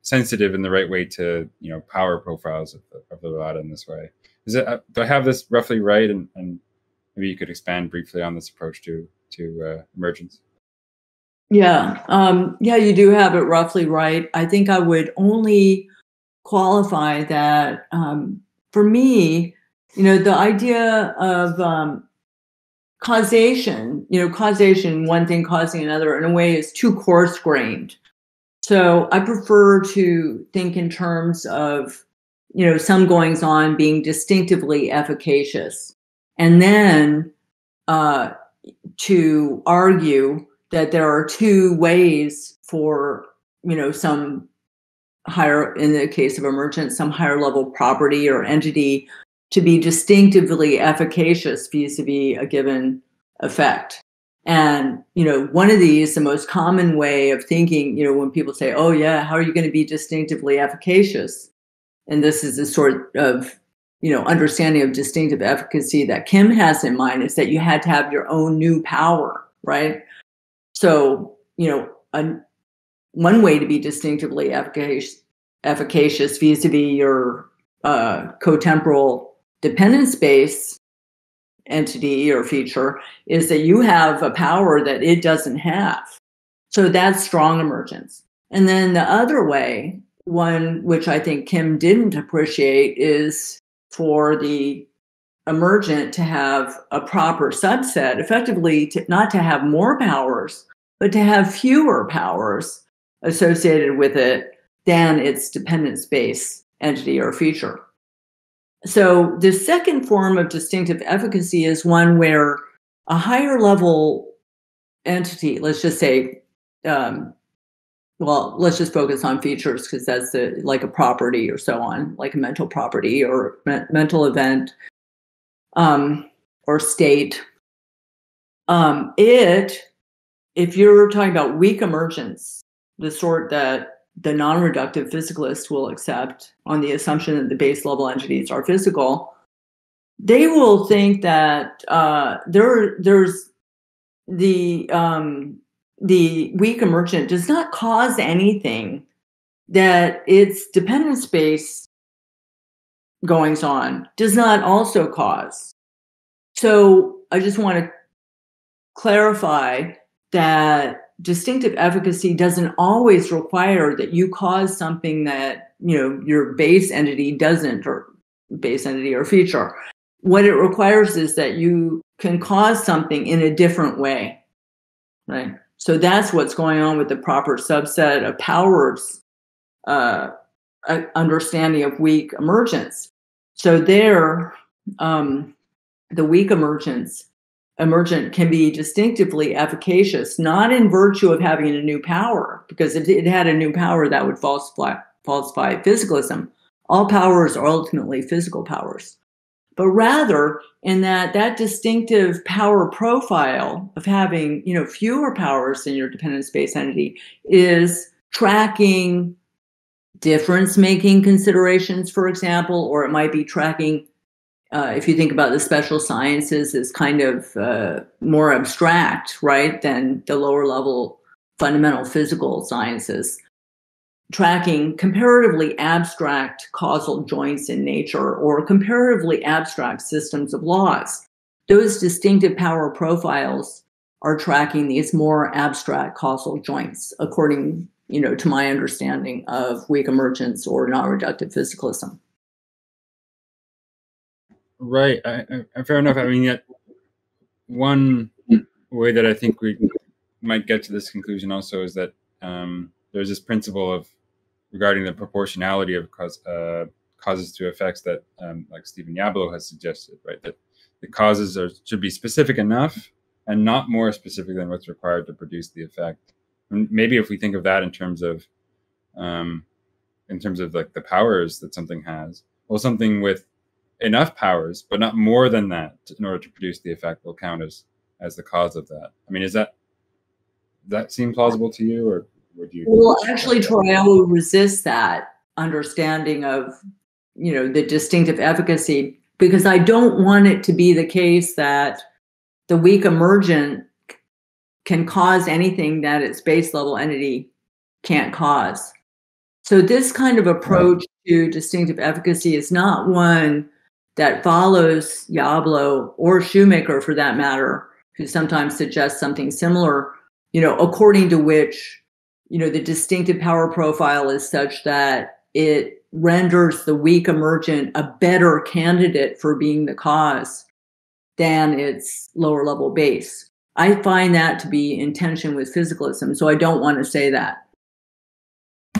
sensitive in the right way to, you know, power profiles of the relata in this way. Is it, do I have this roughly right? And maybe you could expand briefly on this approach to emergence. Yeah, yeah, you do have it roughly right. I think I would only qualify that for me, you know, the idea of causation, you know, causation, one thing causing another in a way is too coarse-grained. So I prefer to think in terms of, you know, some goings-on being distinctively efficacious, and then to argue that there are two ways for, you know, some higher, in the case of emergence, some higher level property or entity to be distinctively efficacious vis-a-vis a given effect. And, you know, one of these, the most common way of thinking, you know, when people say, oh yeah, how are you going to be distinctively efficacious? And this is the sort of, you know, understanding of distinctive efficacy that Kim has in mind, is that you had to have your own new power, right? So, you know, one way to be distinctively efficacious vis-a-vis your cotemporal dependent space entity or feature is that you have a power that it doesn't have. So that's strong emergence. And then the other way, one which I think Kim didn't appreciate, is for the emergent to have a proper subset, effectively to, not to have more powers, but to have fewer powers associated with it than its dependent space entity or feature. So the second form of distinctive efficacy is one where a higher level entity, let's just say, well, let's just focus on features because that's a, like a property or so on, like a mental property or mental event, or state. If you're talking about weak emergence, the sort that the non-reductive physicalists will accept on the assumption that the base level entities are physical, they will think that there's the weak emergent does not cause anything that its dependent space goings on does not also cause. So I just want to clarify that distinctive efficacy doesn't always require that you cause something that, you know, your base entity doesn't, or base entity or feature. What it requires is that you can cause something in a different way, right? So that's what's going on with the proper subset of powers understanding of weak emergence. So there, the weak emergent can be distinctively efficacious, not in virtue of having a new power, because if it had a new power, that would falsify physicalism. All powers are ultimately physical powers, but rather in that that distinctive power profile of having, you know, fewer powers than your dependent space entity is tracking difference-making considerations, for example, or it might be tracking, if you think about the special sciences as kind of more abstract, right, than the lower level fundamental physical sciences, tracking comparatively abstract causal joints in nature or comparatively abstract systems of laws. Those distinctive power profiles are tracking these more abstract causal joints, according, you know, to my understanding of weak emergence or non-reductive physicalism. Right. Fair enough. I mean, yet one way that I think we might get to this conclusion also is that there's this principle of regarding the proportionality of causes to effects that like Stephen Yablo has suggested, right? That the causes should be specific enough and not more specific than what's required to produce the effect. And maybe if we think of that in terms of like the powers that something has, well, something with enough powers, but not more than that in order to produce the effect will count as the cause of that. I mean, is that, does that seem plausible to you, or would you? Well, actually, Troiello resists that understanding of, you know, the distinctive efficacy, because I don't want it to be the case that the weak emergent can cause anything that its base level entity can't cause. So this kind of approach to distinctive efficacy is not one that follows Yablo or Shoemaker, for that matter, who sometimes suggests something similar, you know, according to which, you know, the distinctive power profile is such that it renders the weak emergent a better candidate for being the cause than its lower level base. I find that to be in tension with physicalism, so I don't want to say that.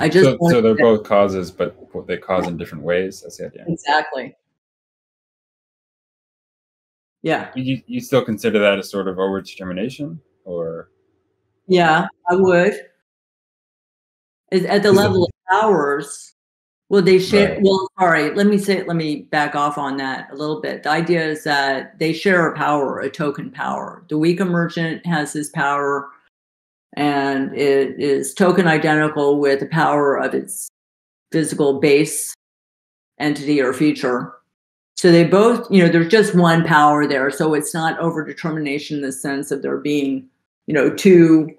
I just so they're both causes, but they cause in different ways. That's the idea. Exactly. Yeah. You still consider that a sort of over determination, or? Yeah, I would. At the level of powers, well, they share. Right. Well, sorry, let me back off on that a little bit. The idea is that they share a power, a token power. The weak emergent has this power, and it is token identical with the power of its physical base entity or feature. So they both, you know, there's just one power there. So it's not overdetermination in the sense of there being, you know, two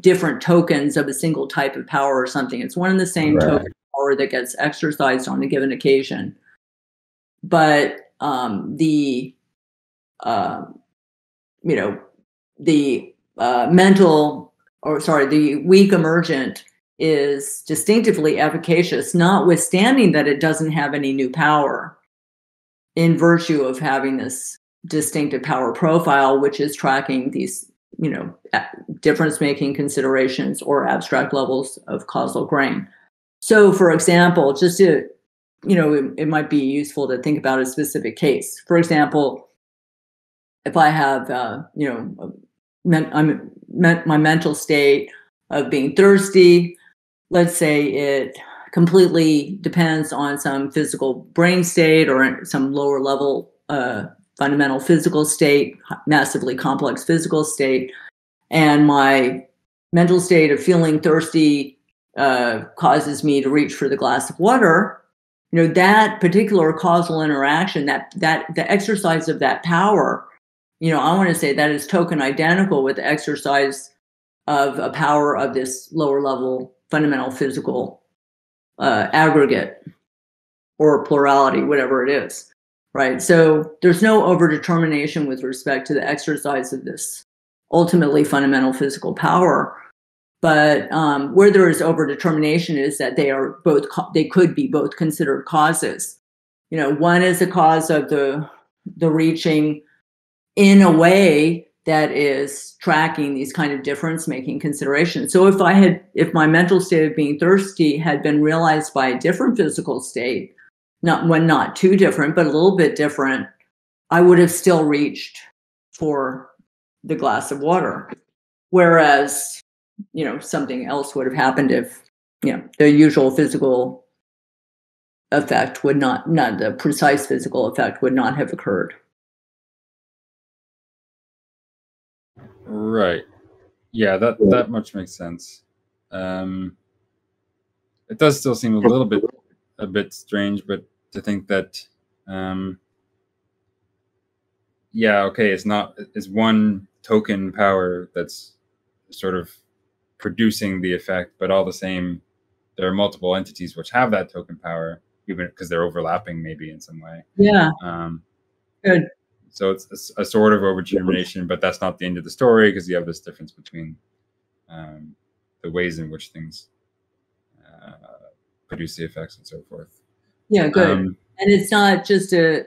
different tokens of a single type of power or something. It's one and the same token power that gets exercised on a given occasion. But the weak emergent is distinctively efficacious, notwithstanding that it doesn't have any new power in virtue of having this distinctive power profile, which is tracking these, you know, difference-making considerations or abstract levels of causal grain. So, for example, just to, you know, it might be useful to think about a specific case. For example, if I have, you know, my mental state of being thirsty, let's say it completely depends on some physical brain state or some lower level fundamental physical state, massively complex physical state, and my mental state of feeling thirsty causes me to reach for the glass of water. You know, that particular causal interaction, that the exercise of that power, you know, I want to say that is token identical with the exercise of a power of this lower level fundamental physical aggregate or plurality, whatever it is. Right. So there's no overdetermination with respect to the exercise of this ultimately fundamental physical power. But where there is overdetermination is that they are both, they could be both considered causes. You know, one is a cause of the reaching in a way that is tracking these kind of difference-making considerations. So if my mental state of being thirsty had been realized by a different physical state, not too different, but a little bit different, I would have still reached for the glass of water. Whereas, you know, something else would have happened if, you know, the usual physical effect would not the precise physical effect would not have occurred. Right. Yeah, that much makes sense. It does still seem a bit strange, but to think that, yeah, okay, it's one token power that's sort of producing the effect, but all the same, there are multiple entities which have that token power, even because they're overlapping maybe in some way. Yeah. Good. So it's a sort of overdetermination, but that's not the end of the story, because you have this difference between the ways in which things produce the effects and so forth. Yeah, good. And it's not just a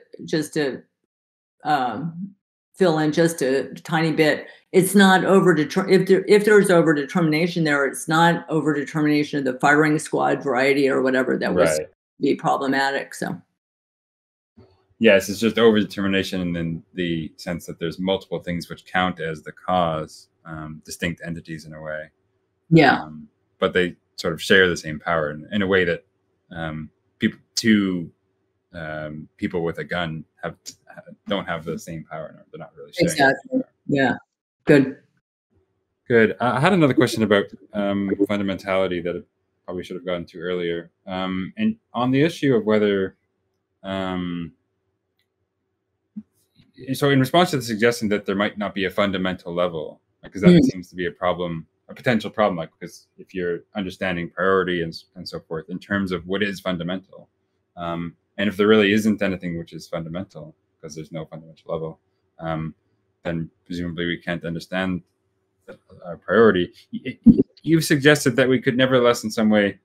fill in just a tiny bit. It's not if there's overdetermination there, it's not overdetermination of the firing squad variety or whatever that would be problematic. So yes, it's just overdetermination, and then the sense that there's multiple things which count as the cause, distinct entities in a way. Yeah, but they sort of share the same power in a way that people with a gun don't have the same power. No, they're not really sharing. Exactly. Yeah. Good. Good. I had another question about fundamentality that I probably should have gotten to earlier. And on the issue of whether, so in response to the suggestion that there might not be a fundamental level, because that seems to be a problem, a potential problem, because if you're understanding priority and so forth in terms of what is fundamental, and if there really isn't anything which is fundamental, because there's no fundamental level, then presumably we can't understand our priority. You've suggested that we could nevertheless in some way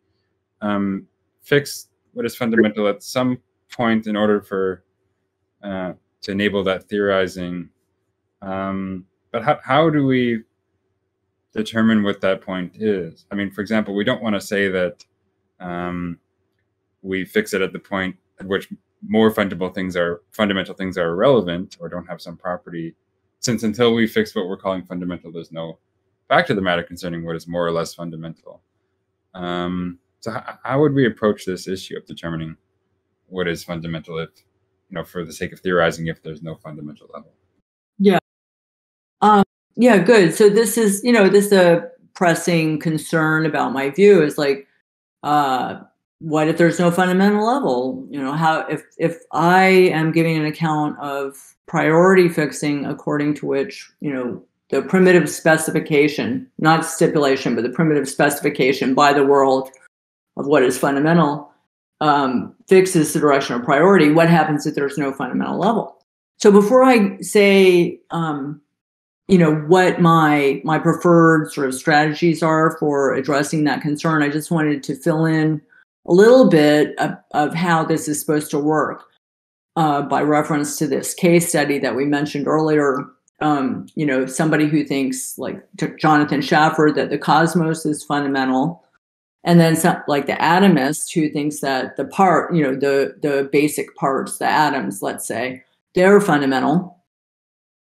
fix what is fundamental at some point in order for to enable that theorizing. But how do we determine what that point is? I mean, for example, we don't want to say that we fix it at the point at which more fundamental things are irrelevant or don't have some property, since until we fix what we're calling fundamental, there's no fact of the matter concerning what is more or less fundamental. So how would we approach this issue of determining what is fundamental if, you know, for the sake of theorizing, if there's no fundamental level? Yeah. Yeah, good. So this is, you know, this is a pressing concern about my view is like, what if there's no fundamental level? You know, how if I am giving an account of priority fixing according to which, you know, the primitive specification, not stipulation, but the primitive specification by the world of what is fundamental fixes the direction of priority, what happens if there's no fundamental level? So before I say, you know, what my preferred sort of strategies are for addressing that concern, I just wanted to fill in a little bit of how this is supposed to work by reference to this case study that we mentioned earlier. You know, somebody who thinks, like Jonathan Schaffer, that the cosmos is fundamental, and then some, like the atomist, who thinks that the part, you know, the basic parts, the atoms, let's say, they're fundamental.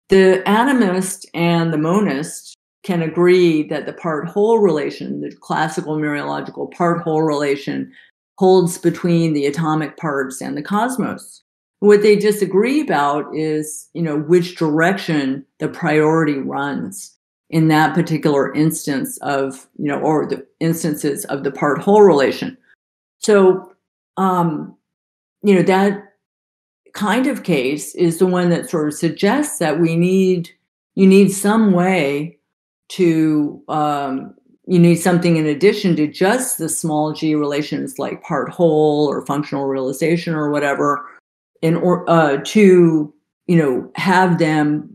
The atomist and the monist can agree that the part-whole relation, the classical mereological part-whole relation, holds between the atomic parts and the cosmos. What they disagree about is, you know, which direction the priority runs in that particular instance of, you know, or the instances of the part-whole relation. So, you know, that kind of case is the one that sort of suggests that you need some way to, you need something in addition to just the small g relations like part whole or functional realization or whatever, to, you know, have them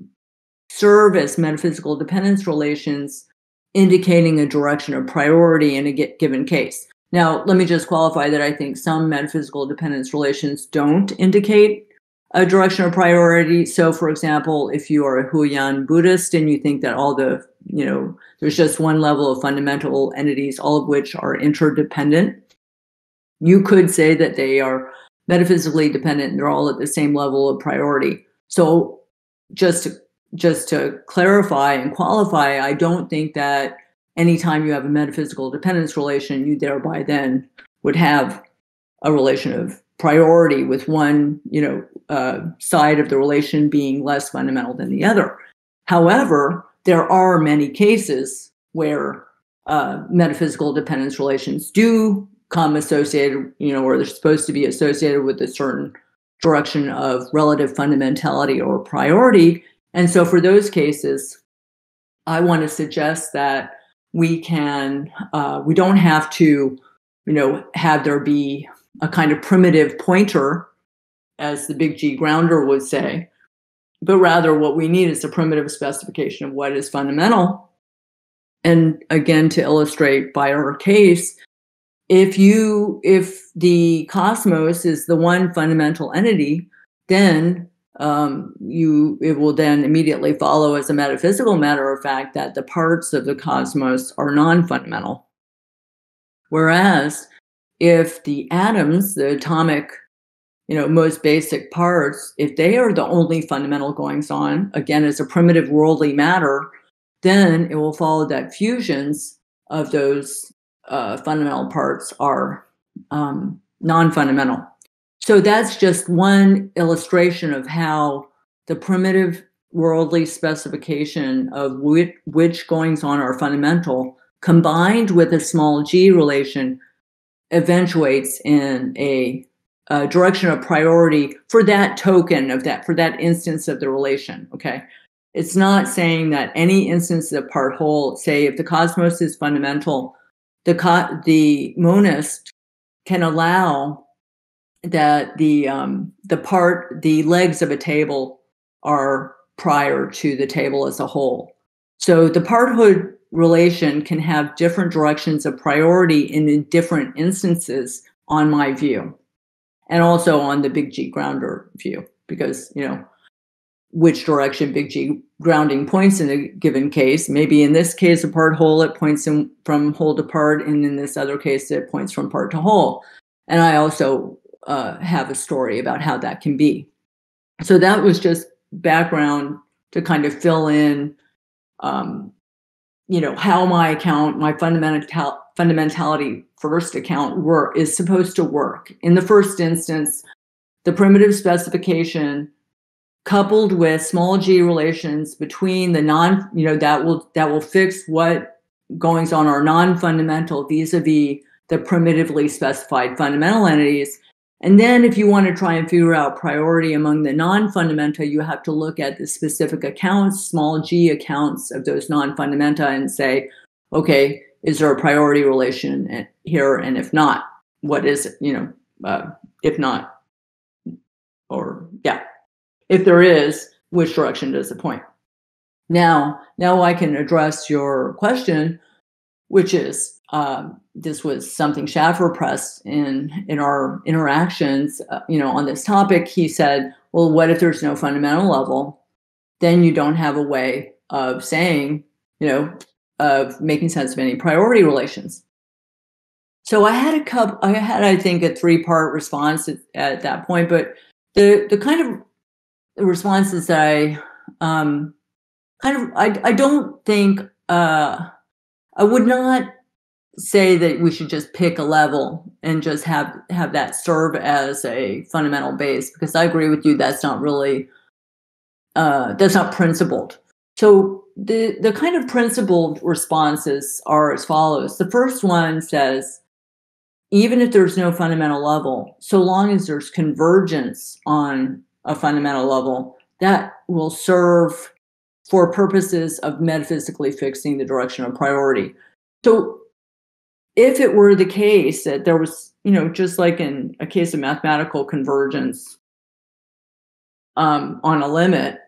serve as metaphysical dependence relations indicating a direction of priority in a given case. Now, let me just qualify that I think some metaphysical dependence relations don't indicate a direction of priority. So, for example, if you are a Huayan Buddhist and you think that all the, you know, there's just one level of fundamental entities, all of which are interdependent, you could say that they are metaphysically dependent and they're all at the same level of priority. So just to clarify and qualify, I don't think that anytime you have a metaphysical dependence relation, you thereby then would have a relation of priority with one, you know, side of the relation being less fundamental than the other. However, there are many cases where metaphysical dependence relations do come associated, you know, or they're supposed to be associated with a certain direction of relative fundamentality or priority. And so for those cases, I want to suggest that we can, we don't have to, you know, have there be a kind of primitive pointer, as the big G grounder would say, but rather what we need is a primitive specification of what is fundamental. And again, to illustrate by our case, if the cosmos is the one fundamental entity, then it will then immediately follow as a metaphysical matter of fact that the parts of the cosmos are non-fundamental. Whereas if the atoms, the atomic, most basic parts, if they are the only fundamental goings-on, again, as a primitive worldly matter, then it will follow that fusions of those fundamental parts are non-fundamental. So that's just one illustration of how the primitive worldly specification of which goings-on are fundamental, combined with a small g relation, eventuates in a direction of priority for that token of that, for that instance of the relation, okay? It's not saying that any instance of part whole, say if the cosmos is fundamental, the monist can allow that the legs of a table are prior to the table as a whole. So the parthood relation can have different directions of priority in different instances on my view, and also on the big G grounder view, because, which direction big G grounding points in a given case. Maybe in this case, a part whole, it points from whole to part, and in this other case, it points from part to whole. And I also have a story about how that can be. So that was just background to kind of fill in, how my account, my fundamentality first account is supposed to work. In the first instance, the primitive specification coupled with small g relations between the non, that will fix what goings on are non-fundamental vis-a-vis the primitively specified fundamental entities. And then if you want to try and figure out priority among the non-fundamenta, you have to look at the specific accounts, small g accounts of those non-fundamenta, and say, okay, is there a priority relation here? And if not, what is it? If not, or yeah, if there is, which direction does it point? Now I can address your question, which is, this was something Schaffer pressed in our interactions, on this topic. He said, well, what if there's no fundamental level? Then you don't have a way of saying, of making sense of any priority relations. So I had, I think, a three-part response at that point, but the kind of responses that I don't think, I would not say that we should just pick a level and just have that serve as a fundamental base, because I agree with you, that's not really, that's not principled. So the kind of principled responses are as follows. The first one says, even if there's no fundamental level, so long as there's convergence on a fundamental level, that will serve for purposes of metaphysically fixing the direction of priority. So if it were the case that there was, just like in a case of mathematical convergence on a limit,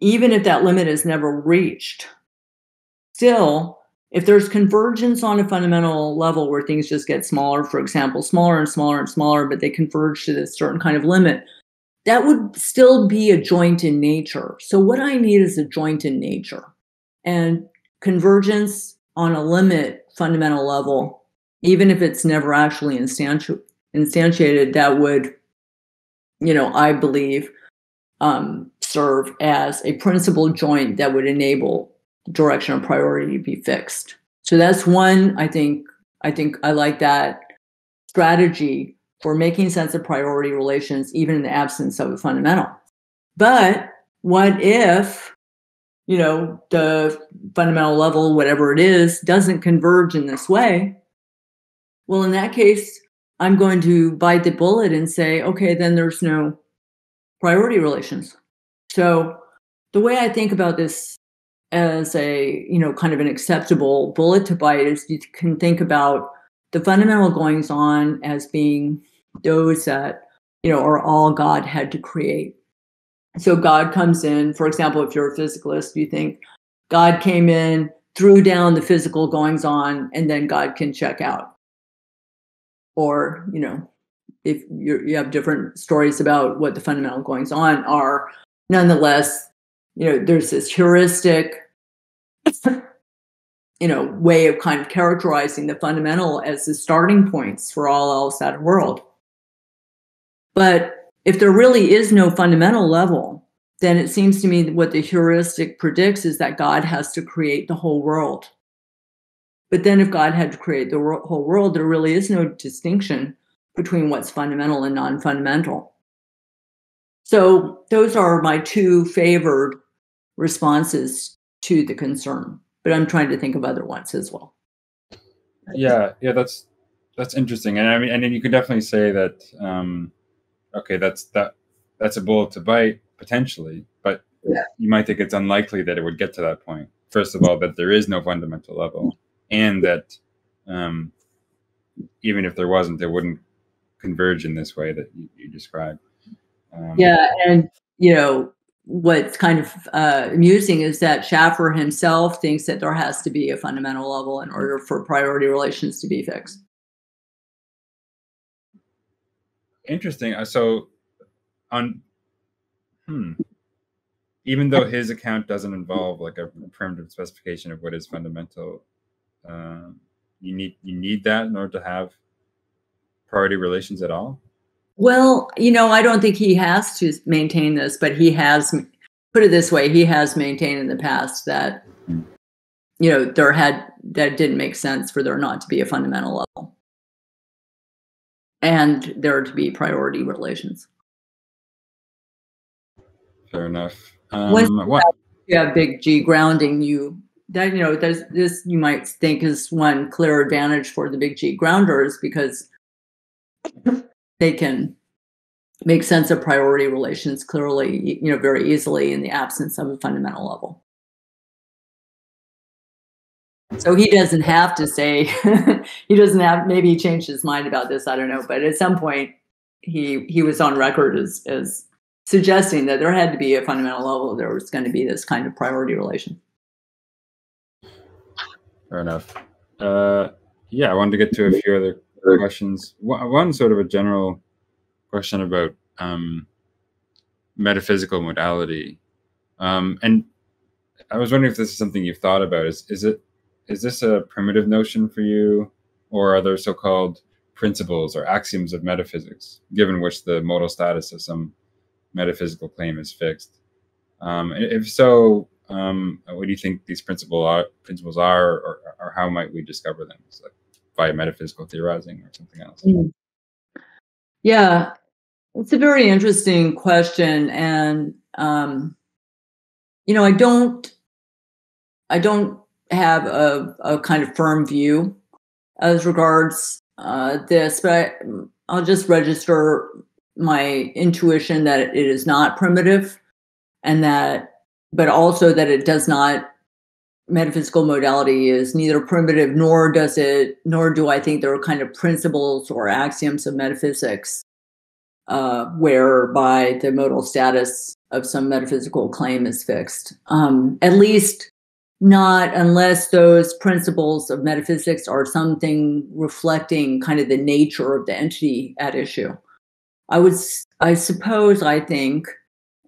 even if that limit is never reached, still, if there's convergence on a fundamental level where things just get smaller, for example, smaller and smaller and smaller, but they converge to this certain kind of limit, that would still be a joint in nature. So what I need is a joint in nature. And convergence on a limit fundamental level, even if it's never actually instantiated, that would, I believe, serve as a principal joint that would enable the direction of priority to be fixed. So that's one, I think I like that strategy for making sense of priority relations, even in the absence of a fundamental. But what if, the fundamental level, whatever it is, doesn't converge in this way? Well, in that case, I'm going to bite the bullet and say, okay, then there's no priority relations. So the way I think about this as a, kind of an acceptable bullet to bite is you can think about the fundamental goings-on as being those that, are all God had to create. So God comes in, for example, if you're a physicalist, you think God came in, threw down the physical goings-on, and then God can check out. Or, if you have different stories about what the fundamental goings on are, nonetheless, there's this heuristic, way of kind of characterizing the fundamental as the starting points for all else out of world. But if there really is no fundamental level, then it seems to me that what the heuristic predicts is that God has to create the whole world. But then if God had to create the whole world, there really is no distinction between what's fundamental and non-fundamental. So those are my two favored responses to the concern, but I'm trying to think of other ones as well. Yeah, yeah, that's interesting. And I mean, and you could definitely say that, okay, that's a bullet to bite potentially, but yeah, you might think it's unlikely that it would get to that point. First of all, that there is no fundamental level, and that even if there wasn't, they wouldn't converge in this way that you described. Yeah, and what's kind of amusing is that Schaffer himself thinks that there has to be a fundamental level in order for priority relations to be fixed. Interesting. So, even though his account doesn't involve like a primitive specification of what is fundamental, you need that in order to have priority relations at all? Well, I don't think he has to maintain this, but he has, put it this way, he has maintained in the past that, that didn't make sense for there not to be a fundamental level and there to be priority relations. Fair enough. Once you have big G grounding, this you might think is one clear advantage for the big G grounders, because they can make sense of priority relations clearly, very easily in the absence of a fundamental level. So he doesn't have to say, maybe he changed his mind about this, I don't know. But at some point, he was on record as suggesting that there had to be a fundamental level, there was going to be this kind of priority relation. Fair enough. Yeah, I wanted to get to a few other questions. One sort of a general question about metaphysical modality, and I was wondering if this is something you've thought about. Is this a primitive notion for you, or are there so-called principles or axioms of metaphysics given which the modal status of some metaphysical claim is fixed? If so, what do you think these principles are, or how might we discover them? By metaphysical theorizing or something else? Yeah, it's a very interesting question, and I don't have a kind of firm view as regards this, but I'll just register my intuition that it is not primitive, and but also that it does not. Metaphysical modality is neither primitive nor do I think there are kind of principles or axioms of metaphysics whereby the modal status of some metaphysical claim is fixed. At least not unless those principles of metaphysics are something reflecting kind of the nature of the entity at issue. I think,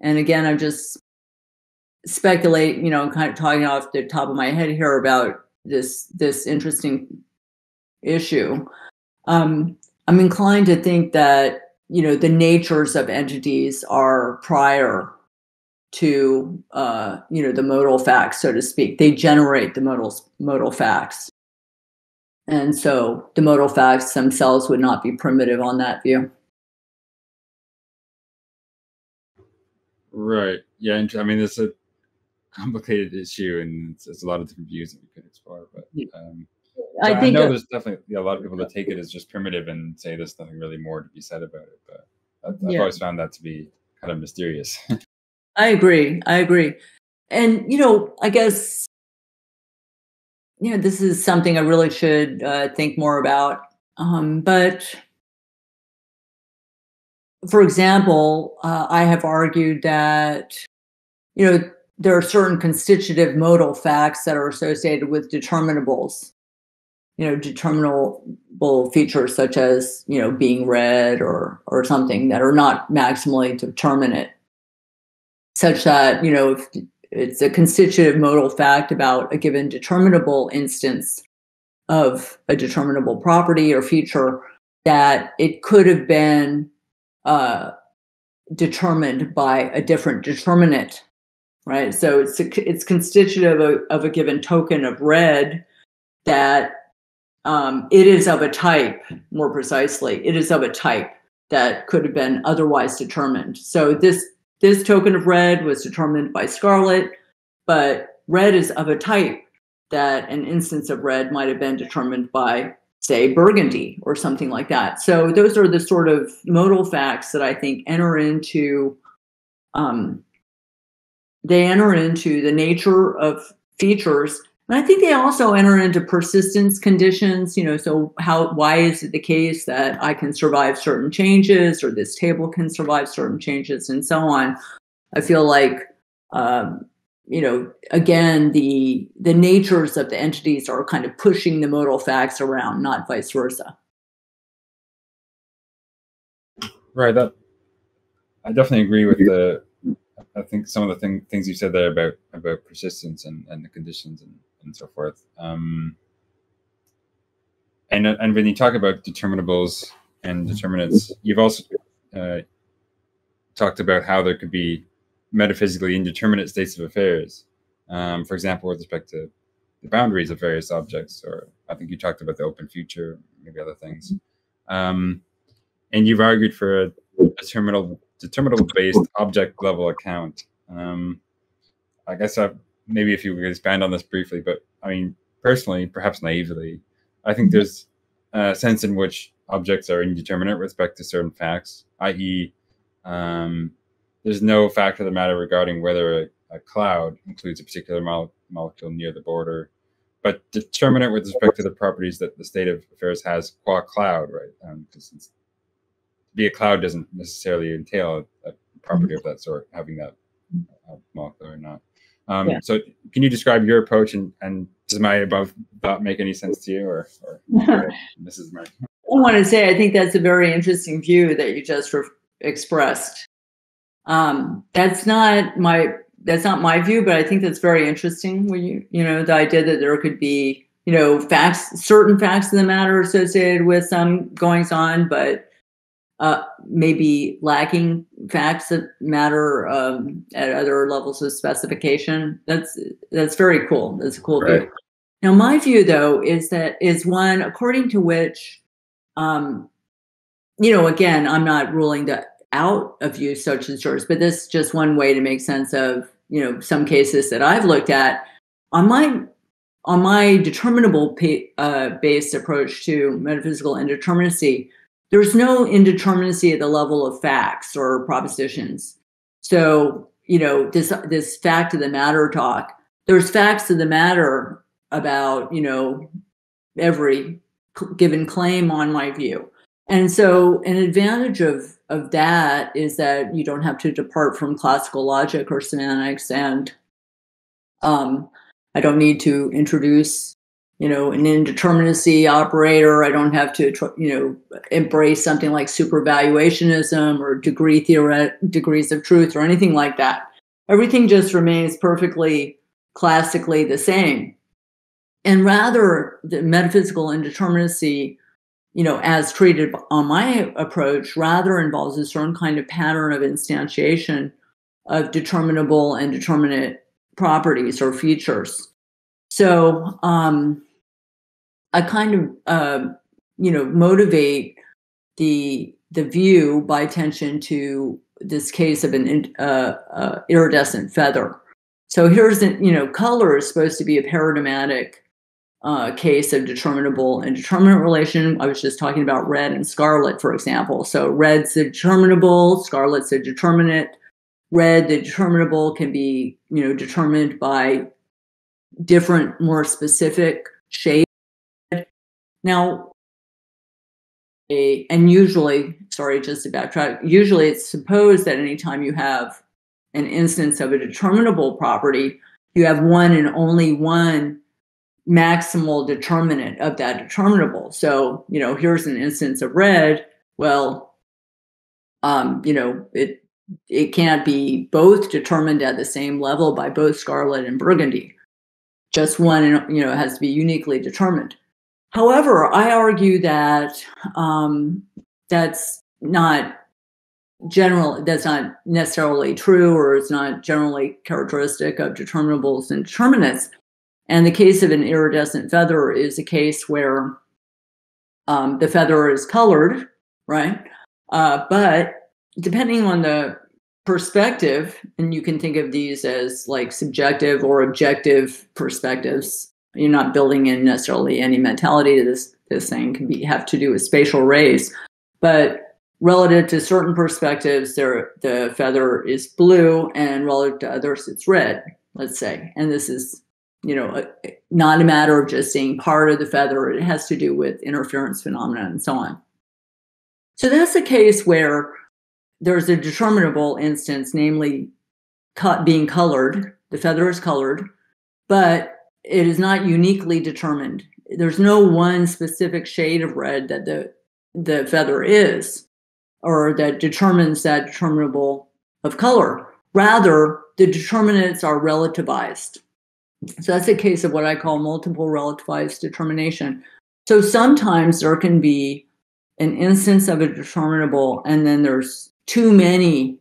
and again, I'm just speculate, kind of talking off the top of my head here about this interesting issue. I'm inclined to think that, the natures of entities are prior to, the modal facts, so to speak. They generate the modal facts. And so the modal facts themselves would not be primitive on that view. Right. Yeah. I mean, there's a complicated issue, and it's a lot of different views that we could explore, but I know there's definitely a lot of people that take it as just primitive and say there's nothing really more to be said about it, but I've always found that to be kind of mysterious. I agree, and I guess this is something I really should think more about, but for example, I have argued that there are certain constitutive modal facts that are associated with determinables, simple features such as, you know, being red or something that are not maximally determinate, such that, you know, if it's a constitutive modal fact about a given determinable instance of a determinable property or feature, that it could have been determined by a different determinant, right? So it's constitutive of a given token of red that it is of a type, more precisely, it is of a type that could have been otherwise determined. So this token of red was determined by scarlet, but red is of a type that an instance of red might have been determined by, say, burgundy or something like that. So those are the sort of modal facts that I think enter into, they enter into the nature of features. And I think they also enter into persistence conditions, you know, so why is it the case that I can survive certain changes, or this table can survive certain changes, and so on. I feel like, you know, again, the natures of the entities are kind of pushing the modal facts around, not vice versa. Right. I definitely agree with the, I think some of the things you said there about persistence and the conditions and so forth. And when you talk about determinables and determinants, you've also talked about how there could be metaphysically indeterminate states of affairs. For example, with respect to the boundaries of various objects, or I think you talked about the open future, maybe other things. And you've argued for a determinable-based object-level account. I guess maybe if you could expand on this briefly, but I mean, personally, perhaps naively, I think there's a sense in which objects are indeterminate with respect to certain facts, i.e., there's no fact of the matter regarding whether a cloud includes a particular molecule near the border, but determinate with respect to the properties that the state of affairs has qua cloud, right? Because to be a cloud doesn't necessarily entail a property of that sort, having that molecule or not. Yeah. So can you describe your approach, and does my above thought make any sense to you, or Mrs. Mark? I want to say, I think that's a very interesting view that you just expressed. That's not my view, but I think that's very interesting when you know, the idea that there could be, you know, facts, certain facts of the matter associated with some goings on, but maybe lacking facts that matter at other levels of specification. That's very cool. That's a cool view. Now, my view, though, is one according to which, you know, again, I'm not ruling that out of view such and such, but this is just one way to make sense of, you know, some cases that I've looked at on my determinable based approach to metaphysical indeterminacy. There's no indeterminacy at the level of facts or propositions. So, you know, this fact of the matter talk, there's facts of the matter about, you know, every given claim on my view. And so an advantage of that is that you don't have to depart from classical logic or semantics, and I don't need to introduce, you know, an indeterminacy operator. I don't have to, you know, embrace something like supervaluationism or degrees of truth or anything like that. Everything just remains perfectly classically the same. And rather, the metaphysical indeterminacy, you know, as treated on my approach, rather involves a certain kind of pattern of instantiation of determinable and determinate properties or features. So, I kind of, you know, motivate the view by attention to this case of an iridescent feather. So here's, you know, color is supposed to be a paradigmatic case of determinable and determinate relation. I was just talking about red and scarlet, for example. So red's the determinable, scarlet's the determinate. Red, the determinable, can be, you know, determined by different, more specific shades. Now, and usually, sorry, just to backtrack, usually it's supposed that anytime you have an instance of a determinable property, you have one and only one maximal determinant of that determinable. So, you know, here's an instance of red. Well, you know, it can't be both determined at the same level by both scarlet and burgundy. Just one, you know, has to be uniquely determined. However, I argue that that's not general. That's not necessarily true, or it's not generally characteristic of determinables and determinants. And the case of an iridescent feather is a case where the feather is colored, right? But depending on the perspective, and you can think of these as like subjective or objective perspectives. You're not building in necessarily any mentality to this. This thing can be have to do with spatial rays, but relative to certain perspectives, the feather is blue, and relative to others, it's red. Let's say, and this is, you know, not a matter of just seeing part of the feather. It has to do with interference phenomena and so on. So that's a case where there's a determinable instance, namely being colored. The feather is colored, but it is not uniquely determined. There's no one specific shade of red that the feather is, or that determines that determinable of color. Rather, the determinants are relativized. So that's a case of what I call multiple relativized determination. So sometimes there can be an instance of a determinable, and then there's too many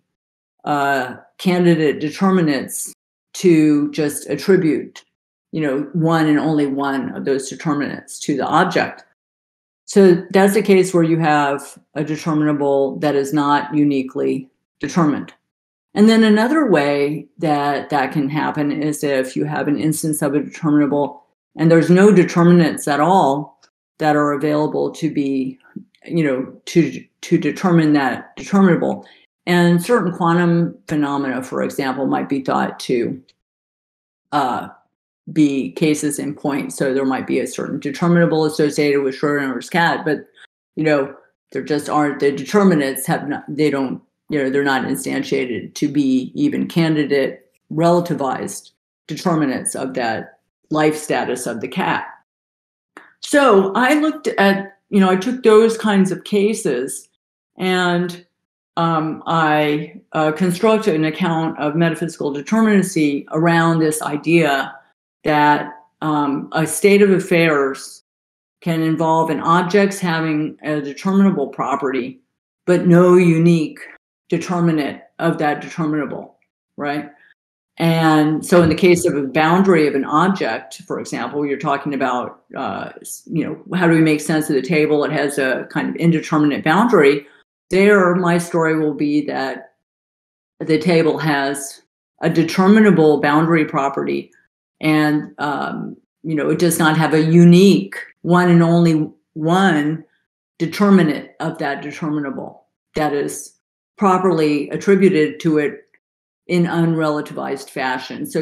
candidate determinants to just attribute, you know, one and only one of those determinants to the object. So that's a case where you have a determinable that is not uniquely determined. And then another way that that can happen is if you have an instance of a determinable and there's no determinants at all that are available to be, you know, to determine that determinable. And certain quantum phenomena, for example, might be thought to be cases in point. So there might be a certain determinable associated with Schrödinger's cat, but, you know, there just aren't, the determinants have not, they don't, you know, they're not instantiated to be even candidate relativized determinants of that life status of the cat. So I looked at, you know, I took those kinds of cases and I constructed an account of metaphysical determinacy around this idea that a state of affairs can involve an object's having a determinable property, but no unique determinant of that determinable, right? And so in the case of a boundary of an object, for example, you're talking about, you know, how do we make sense of the table? It has a kind of indeterminate boundary. There, my story will be that the table has a determinable boundary property, and, you know, it does not have a unique one and only one determinant of that determinable that is properly attributed to it in unrelativized fashion. So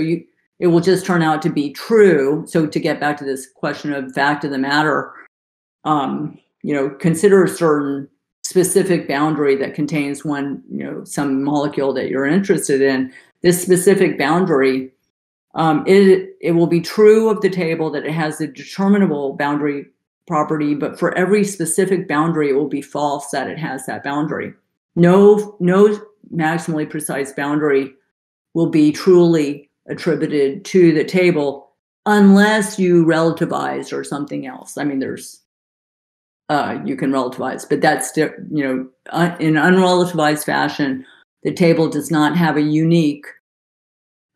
it will just turn out to be true. So to get back to this question of fact of the matter, you know, consider a certain specific boundary that contains one, you know, some molecule that you're interested in. This specific boundary, it will be true of the table that it has the determinable boundary property, but for every specific boundary, it will be false that it has that boundary. No maximally precise boundary will be truly attributed to the table unless you relativize or something else. I mean, there's, you can relativize, but that's, you know, in unrelativized fashion, the table does not have a unique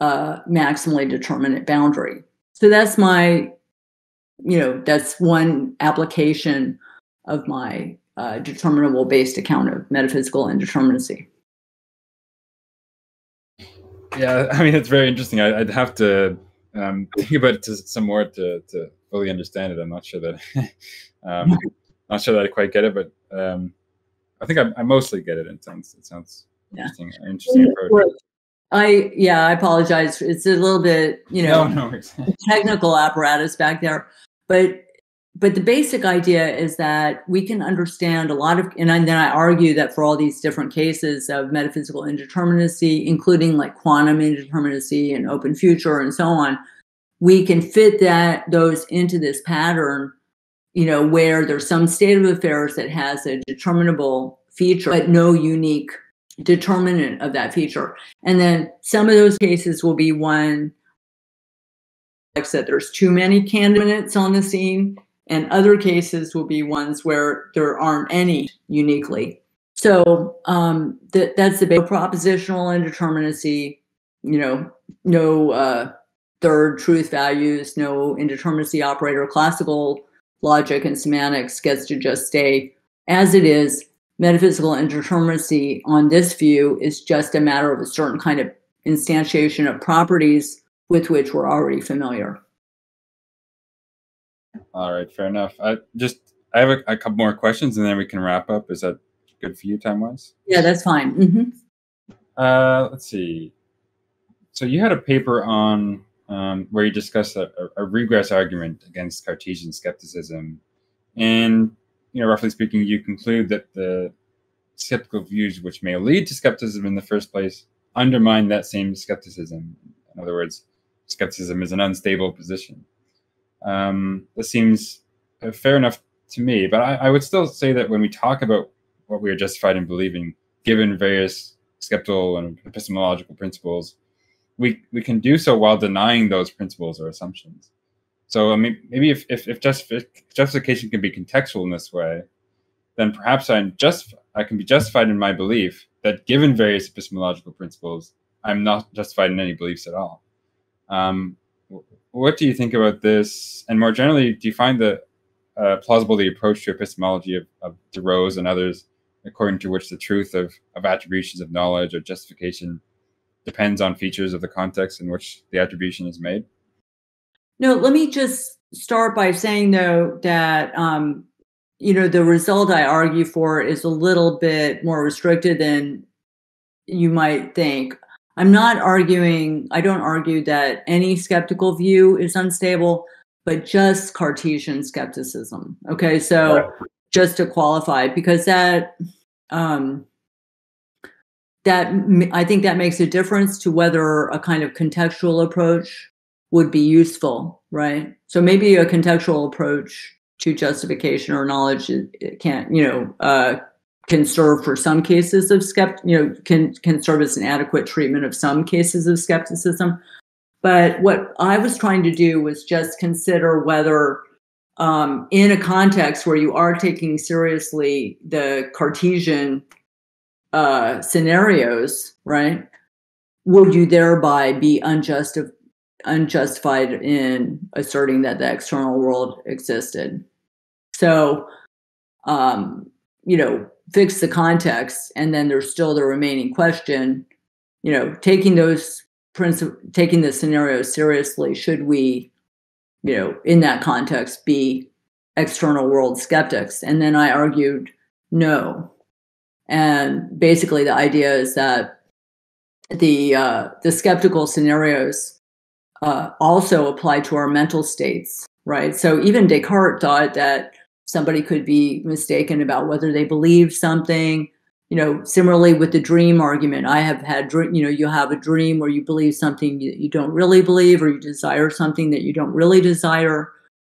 maximally determinate boundary. So that's my, you know, that's one application of my determinable-based account of metaphysical indeterminacy. Yeah, I mean, it's very interesting. I'd have to think about it some more to fully understand it. I'm not sure that, not sure that I quite get it, but I think I mostly get it. It sounds interesting. Yeah. Interesting approach. I apologize. It's a little bit, you know, no technical apparatus back there, but the basic idea is that we can understand a lot of, and then I argue that for all these different cases of metaphysical indeterminacy, including like quantum indeterminacy and open future and so on, we can fit those into this pattern, you know, where there's some state of affairs that has a determinable feature, but no unique determinant of that feature. And then some of those cases will be one, like I said, there's too many candidates on the scene, and other cases will be ones where there aren't any uniquely. So that's the big propositional indeterminacy, you know, no third truth values, no indeterminacy operator. Classical logic and semantics gets to just stay as it is. Metaphysical indeterminacy on this view is just a matter of a certain kind of instantiation of properties with which we're already familiar. All right, fair enough. I have a couple more questions and then we can wrap up. Is that good for you time-wise? Yeah, that's fine. Mm-hmm. Let's see. So you had a paper on where you discussed a regress argument against Cartesian skepticism, and you know, roughly speaking, you conclude that the skeptical views which may lead to skepticism in the first place undermine that same skepticism. In other words, skepticism is an unstable position. This seems fair enough to me, but I would still say that when we talk about what we are justified in believing, given various skeptical and epistemological principles, we can do so while denying those principles or assumptions. So I mean, maybe if justification can be contextual in this way, then perhaps I can be justified in my belief that given various epistemological principles, I'm not justified in any beliefs at all. What do you think about this? And more generally, do you find the plausible the approach to epistemology of DeRose and others, according to which the truth of attributions of knowledge or justification depends on features of the context in which the attribution is made? No, let me just start by saying, though, that you know, the result I argue for is a little bit more restricted than you might think. I'm not arguing, I don't argue that any skeptical view is unstable, but just Cartesian skepticism. Okay, so right. Just to qualify, because that... I think that makes a difference to whether a kind of contextual approach would be useful, right? So maybe a contextual approach to justification or knowledge can serve for some cases of can serve as an adequate treatment of some cases of skepticism. But what I was trying to do was just consider whether in a context where you are taking seriously the Cartesian scenarios, right, would you thereby be unjustified in asserting that the external world existed? So, you know, fix the context, and then there's still the remaining question, you know, taking the scenario seriously, should we, you know, in that context, be external world skeptics? And then I argued no. And basically, the idea is that the skeptical scenarios also apply to our mental states, right? So even Descartes thought that somebody could be mistaken about whether they believe something. You know, similarly with the dream argument, I have had, you know, you have a dream where you believe something that you don't really believe, or you desire something that you don't really desire.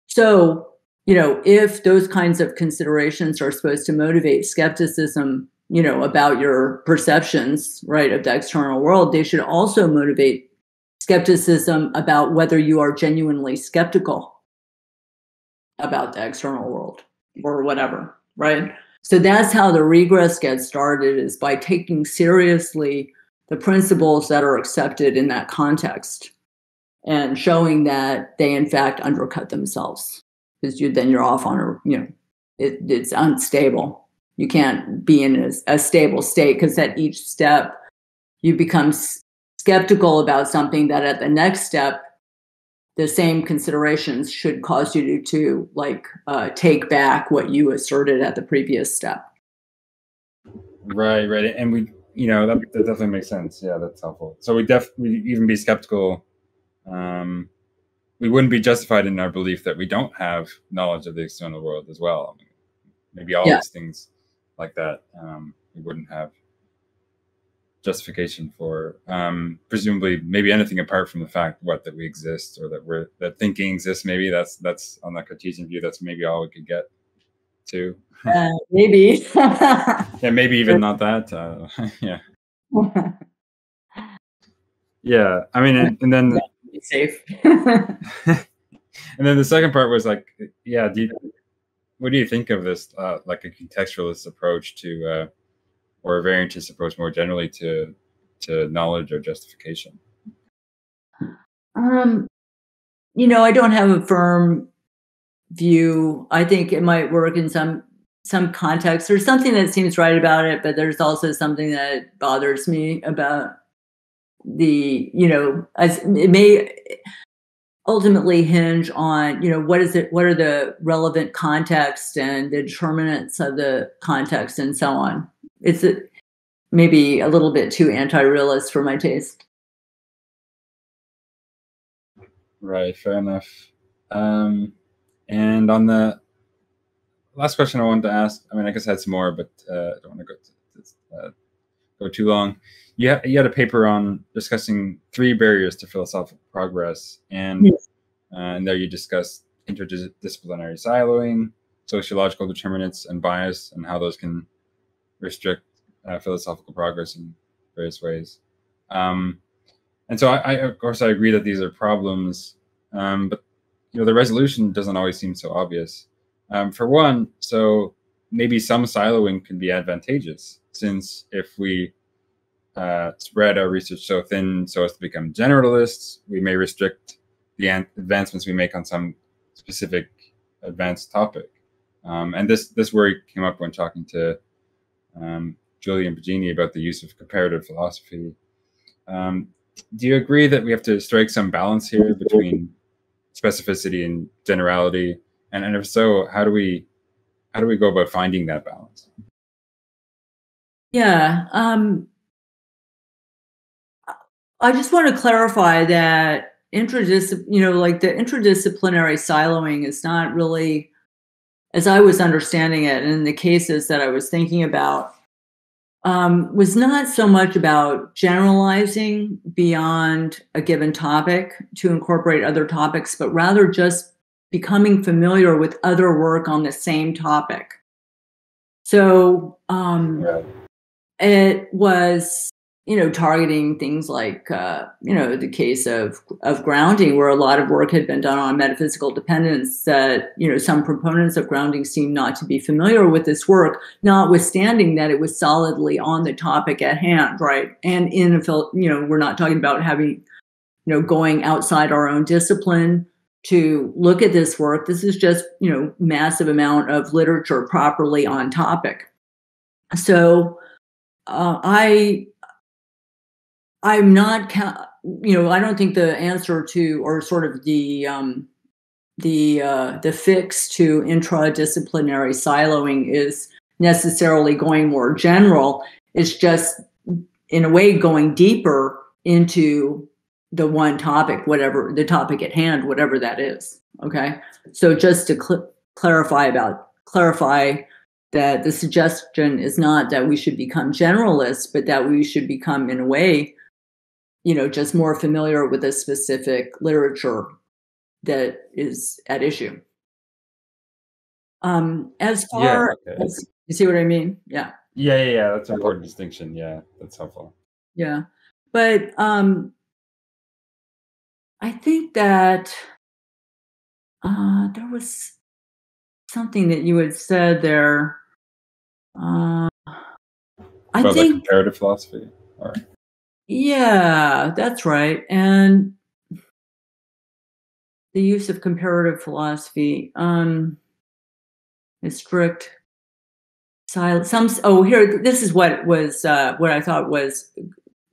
So, you know, if those kinds of considerations are supposed to motivate skepticism, you know, about your perceptions, right, of the external world, they should also motivate skepticism about whether you are genuinely skeptical about the external world or whatever, right? So that's how the regress gets started, is by taking seriously the principles that are accepted in that context and showing that they, in fact, undercut themselves. Because then you're off on a, you know, it's unstable. You can't be in a stable state, because at each step you become skeptical about something that at the next step, the same considerations should cause you to like take back what you asserted at the previous step. Right, right. And we, you know, that definitely makes sense. Yeah, that's helpful. So we'd even be skeptical. We wouldn't be justified in our belief that we don't have knowledge of the external world as well. I mean, maybe all these things like that we wouldn't have. justification for, presumably maybe anything apart from the fact that we exist, or that that thinking exists. Maybe that's on that Cartesian view, that's maybe all we could get to. Maybe. Yeah, maybe even not that. Yeah. Yeah, I mean, and then be safe. And then the second part was like, yeah, what do you think of this, like a contextualist approach to, or a variantist approach more generally to knowledge or justification? You know, I don't have a firm view. I think it might work in some contexts. There's something that seems right about it, but there's also something that bothers me about the, you know, it may ultimately hinge on, you know, what are the relevant contexts and the determinants of the context and so on. It's maybe a little bit too anti-realist for my taste. Right, fair enough. And on the last question I wanted to ask, I mean, I guess I had some more, but I don't want to go too long. You had a paper on discussing 3 barriers to philosophical progress, and yes. And there you discussed interdisciplinary siloing, sociological determinants, and bias, and how those can restrict philosophical progress in various ways. And so I of course I agree that these are problems, but you know, the resolution doesn't always seem so obvious. For one, so maybe some siloing can be advantageous, since if we spread our research so thin so as to become generalists, we may restrict the advancements we make on some specific advanced topic. And this worry came up when talking to Julian Bagini about the use of comparative philosophy. Do you agree that we have to strike some balance here between specificity and generality? And if so, how do we go about finding that balance? Yeah, I just want to clarify that the interdisciplinary siloing is not really, as I was understanding it, and in the cases that I was thinking about, was not so much about generalizing beyond a given topic to incorporate other topics, but rather just becoming familiar with other work on the same topic. So it was, you know, targeting things like, you know, the case of grounding, where a lot of work had been done on metaphysical dependence that, you know, some proponents of grounding seemed not to be familiar with this work, notwithstanding that it was solidly on the topic at hand, right? And in a, you know, we're not talking about having, you know, going outside our own discipline to look at this work. This is just, you know, massive amount of literature properly on topic. So I'm not, you know, I don't think the answer to, or sort of the fix to intradisciplinary siloing is necessarily going more general. It's just, in a way, going deeper into the one topic, whatever the topic at hand, whatever that is. Okay. So just to clarify that the suggestion is not that we should become generalists, but that we should become, in a way, you know, just more familiar with a specific literature that is at issue. As far as, you see what I mean? Yeah. Yeah. That's an important distinction. Yeah. That's helpful. Yeah. But I think that there was something that you had said there. I think comparative philosophy. All right. Yeah, that's right. And the use of comparative philosophy is strict silence. This is what was what I thought was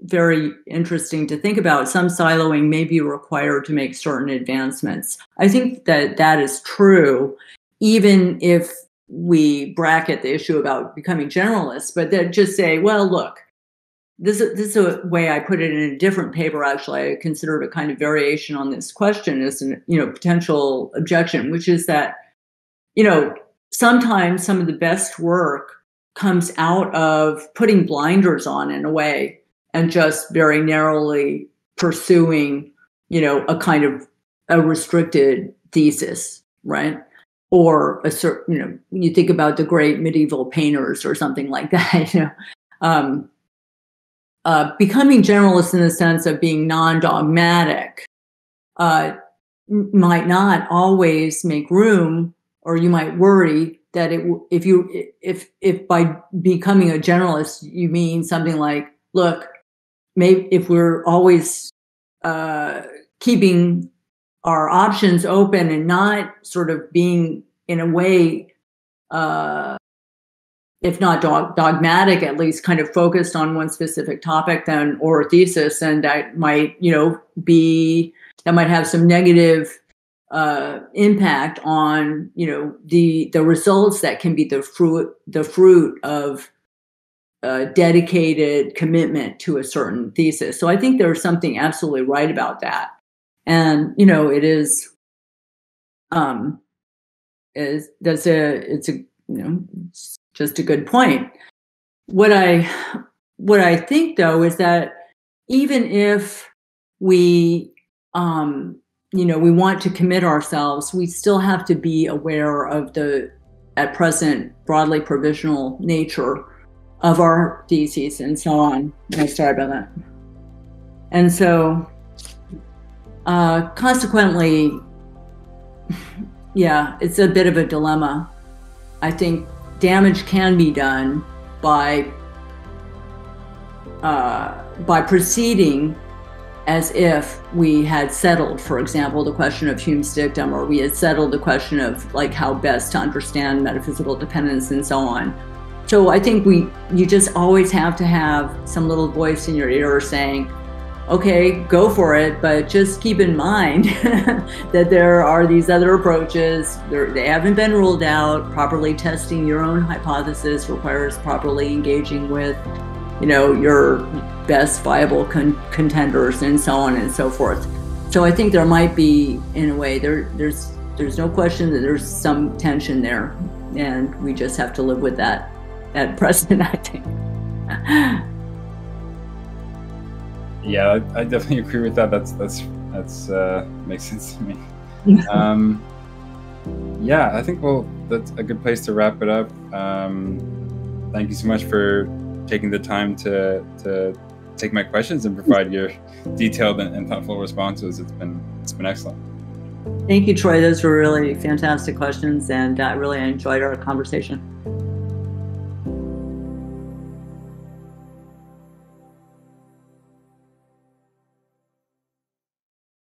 very interesting to think about. Some siloing may be required to make certain advancements. I think that that is true, even if we bracket the issue about becoming generalists, but then just say, well, look, this is a way I put it in a different paper, actually. I considered a kind of variation on this question as an, you know, potential objection, which is that, you know, sometimes some of the best work comes out of putting blinders on, in a way, and just very narrowly pursuing, you know, a kind of a restricted thesis, right? Or a certain, you know, you think about the great medieval painters or something like that, you know, becoming generalist in the sense of being non-dogmatic might not always make room, or you might worry that if by becoming a generalist you mean something like, look, maybe if we're always keeping our options open and not sort of being in a way, if not dogmatic, at least kind of focused on one specific topic then, or a thesis, and that might, you know, be, that might have some negative impact on, you know, the results that can be the fruit of dedicated commitment to a certain thesis. So I think there's something absolutely right about that. And, you know, it is it's a, you know, it's just a good point. What I think though is that even if we, you know, we want to commit ourselves, we still have to be aware of the at present broadly provisional nature of our theses and so on. And sorry about that. And so, consequently, yeah, it's a bit of a dilemma. I think damage can be done by proceeding as if we had settled, for example, the question of Hume's dictum, or we had settled the question of like how best to understand metaphysical dependence and so on. So I think you just always have to have some little voice in your ear saying, okay, go for it, but just keep in mind that there are these other approaches. They haven't been ruled out. Properly testing your own hypothesis requires properly engaging with, you know, your best viable contenders and so on and so forth. So I think there might be, in a way, there's no question that there's some tension there, and we just have to live with that at present, I think. Yeah, I definitely agree with that. That's makes sense to me. Yeah, I think that's a good place to wrap it up. Thank you so much for taking the time to take my questions and provide your detailed and thoughtful responses. It's been excellent. Thank you, Troy. Those were really fantastic questions, and I really enjoyed our conversation.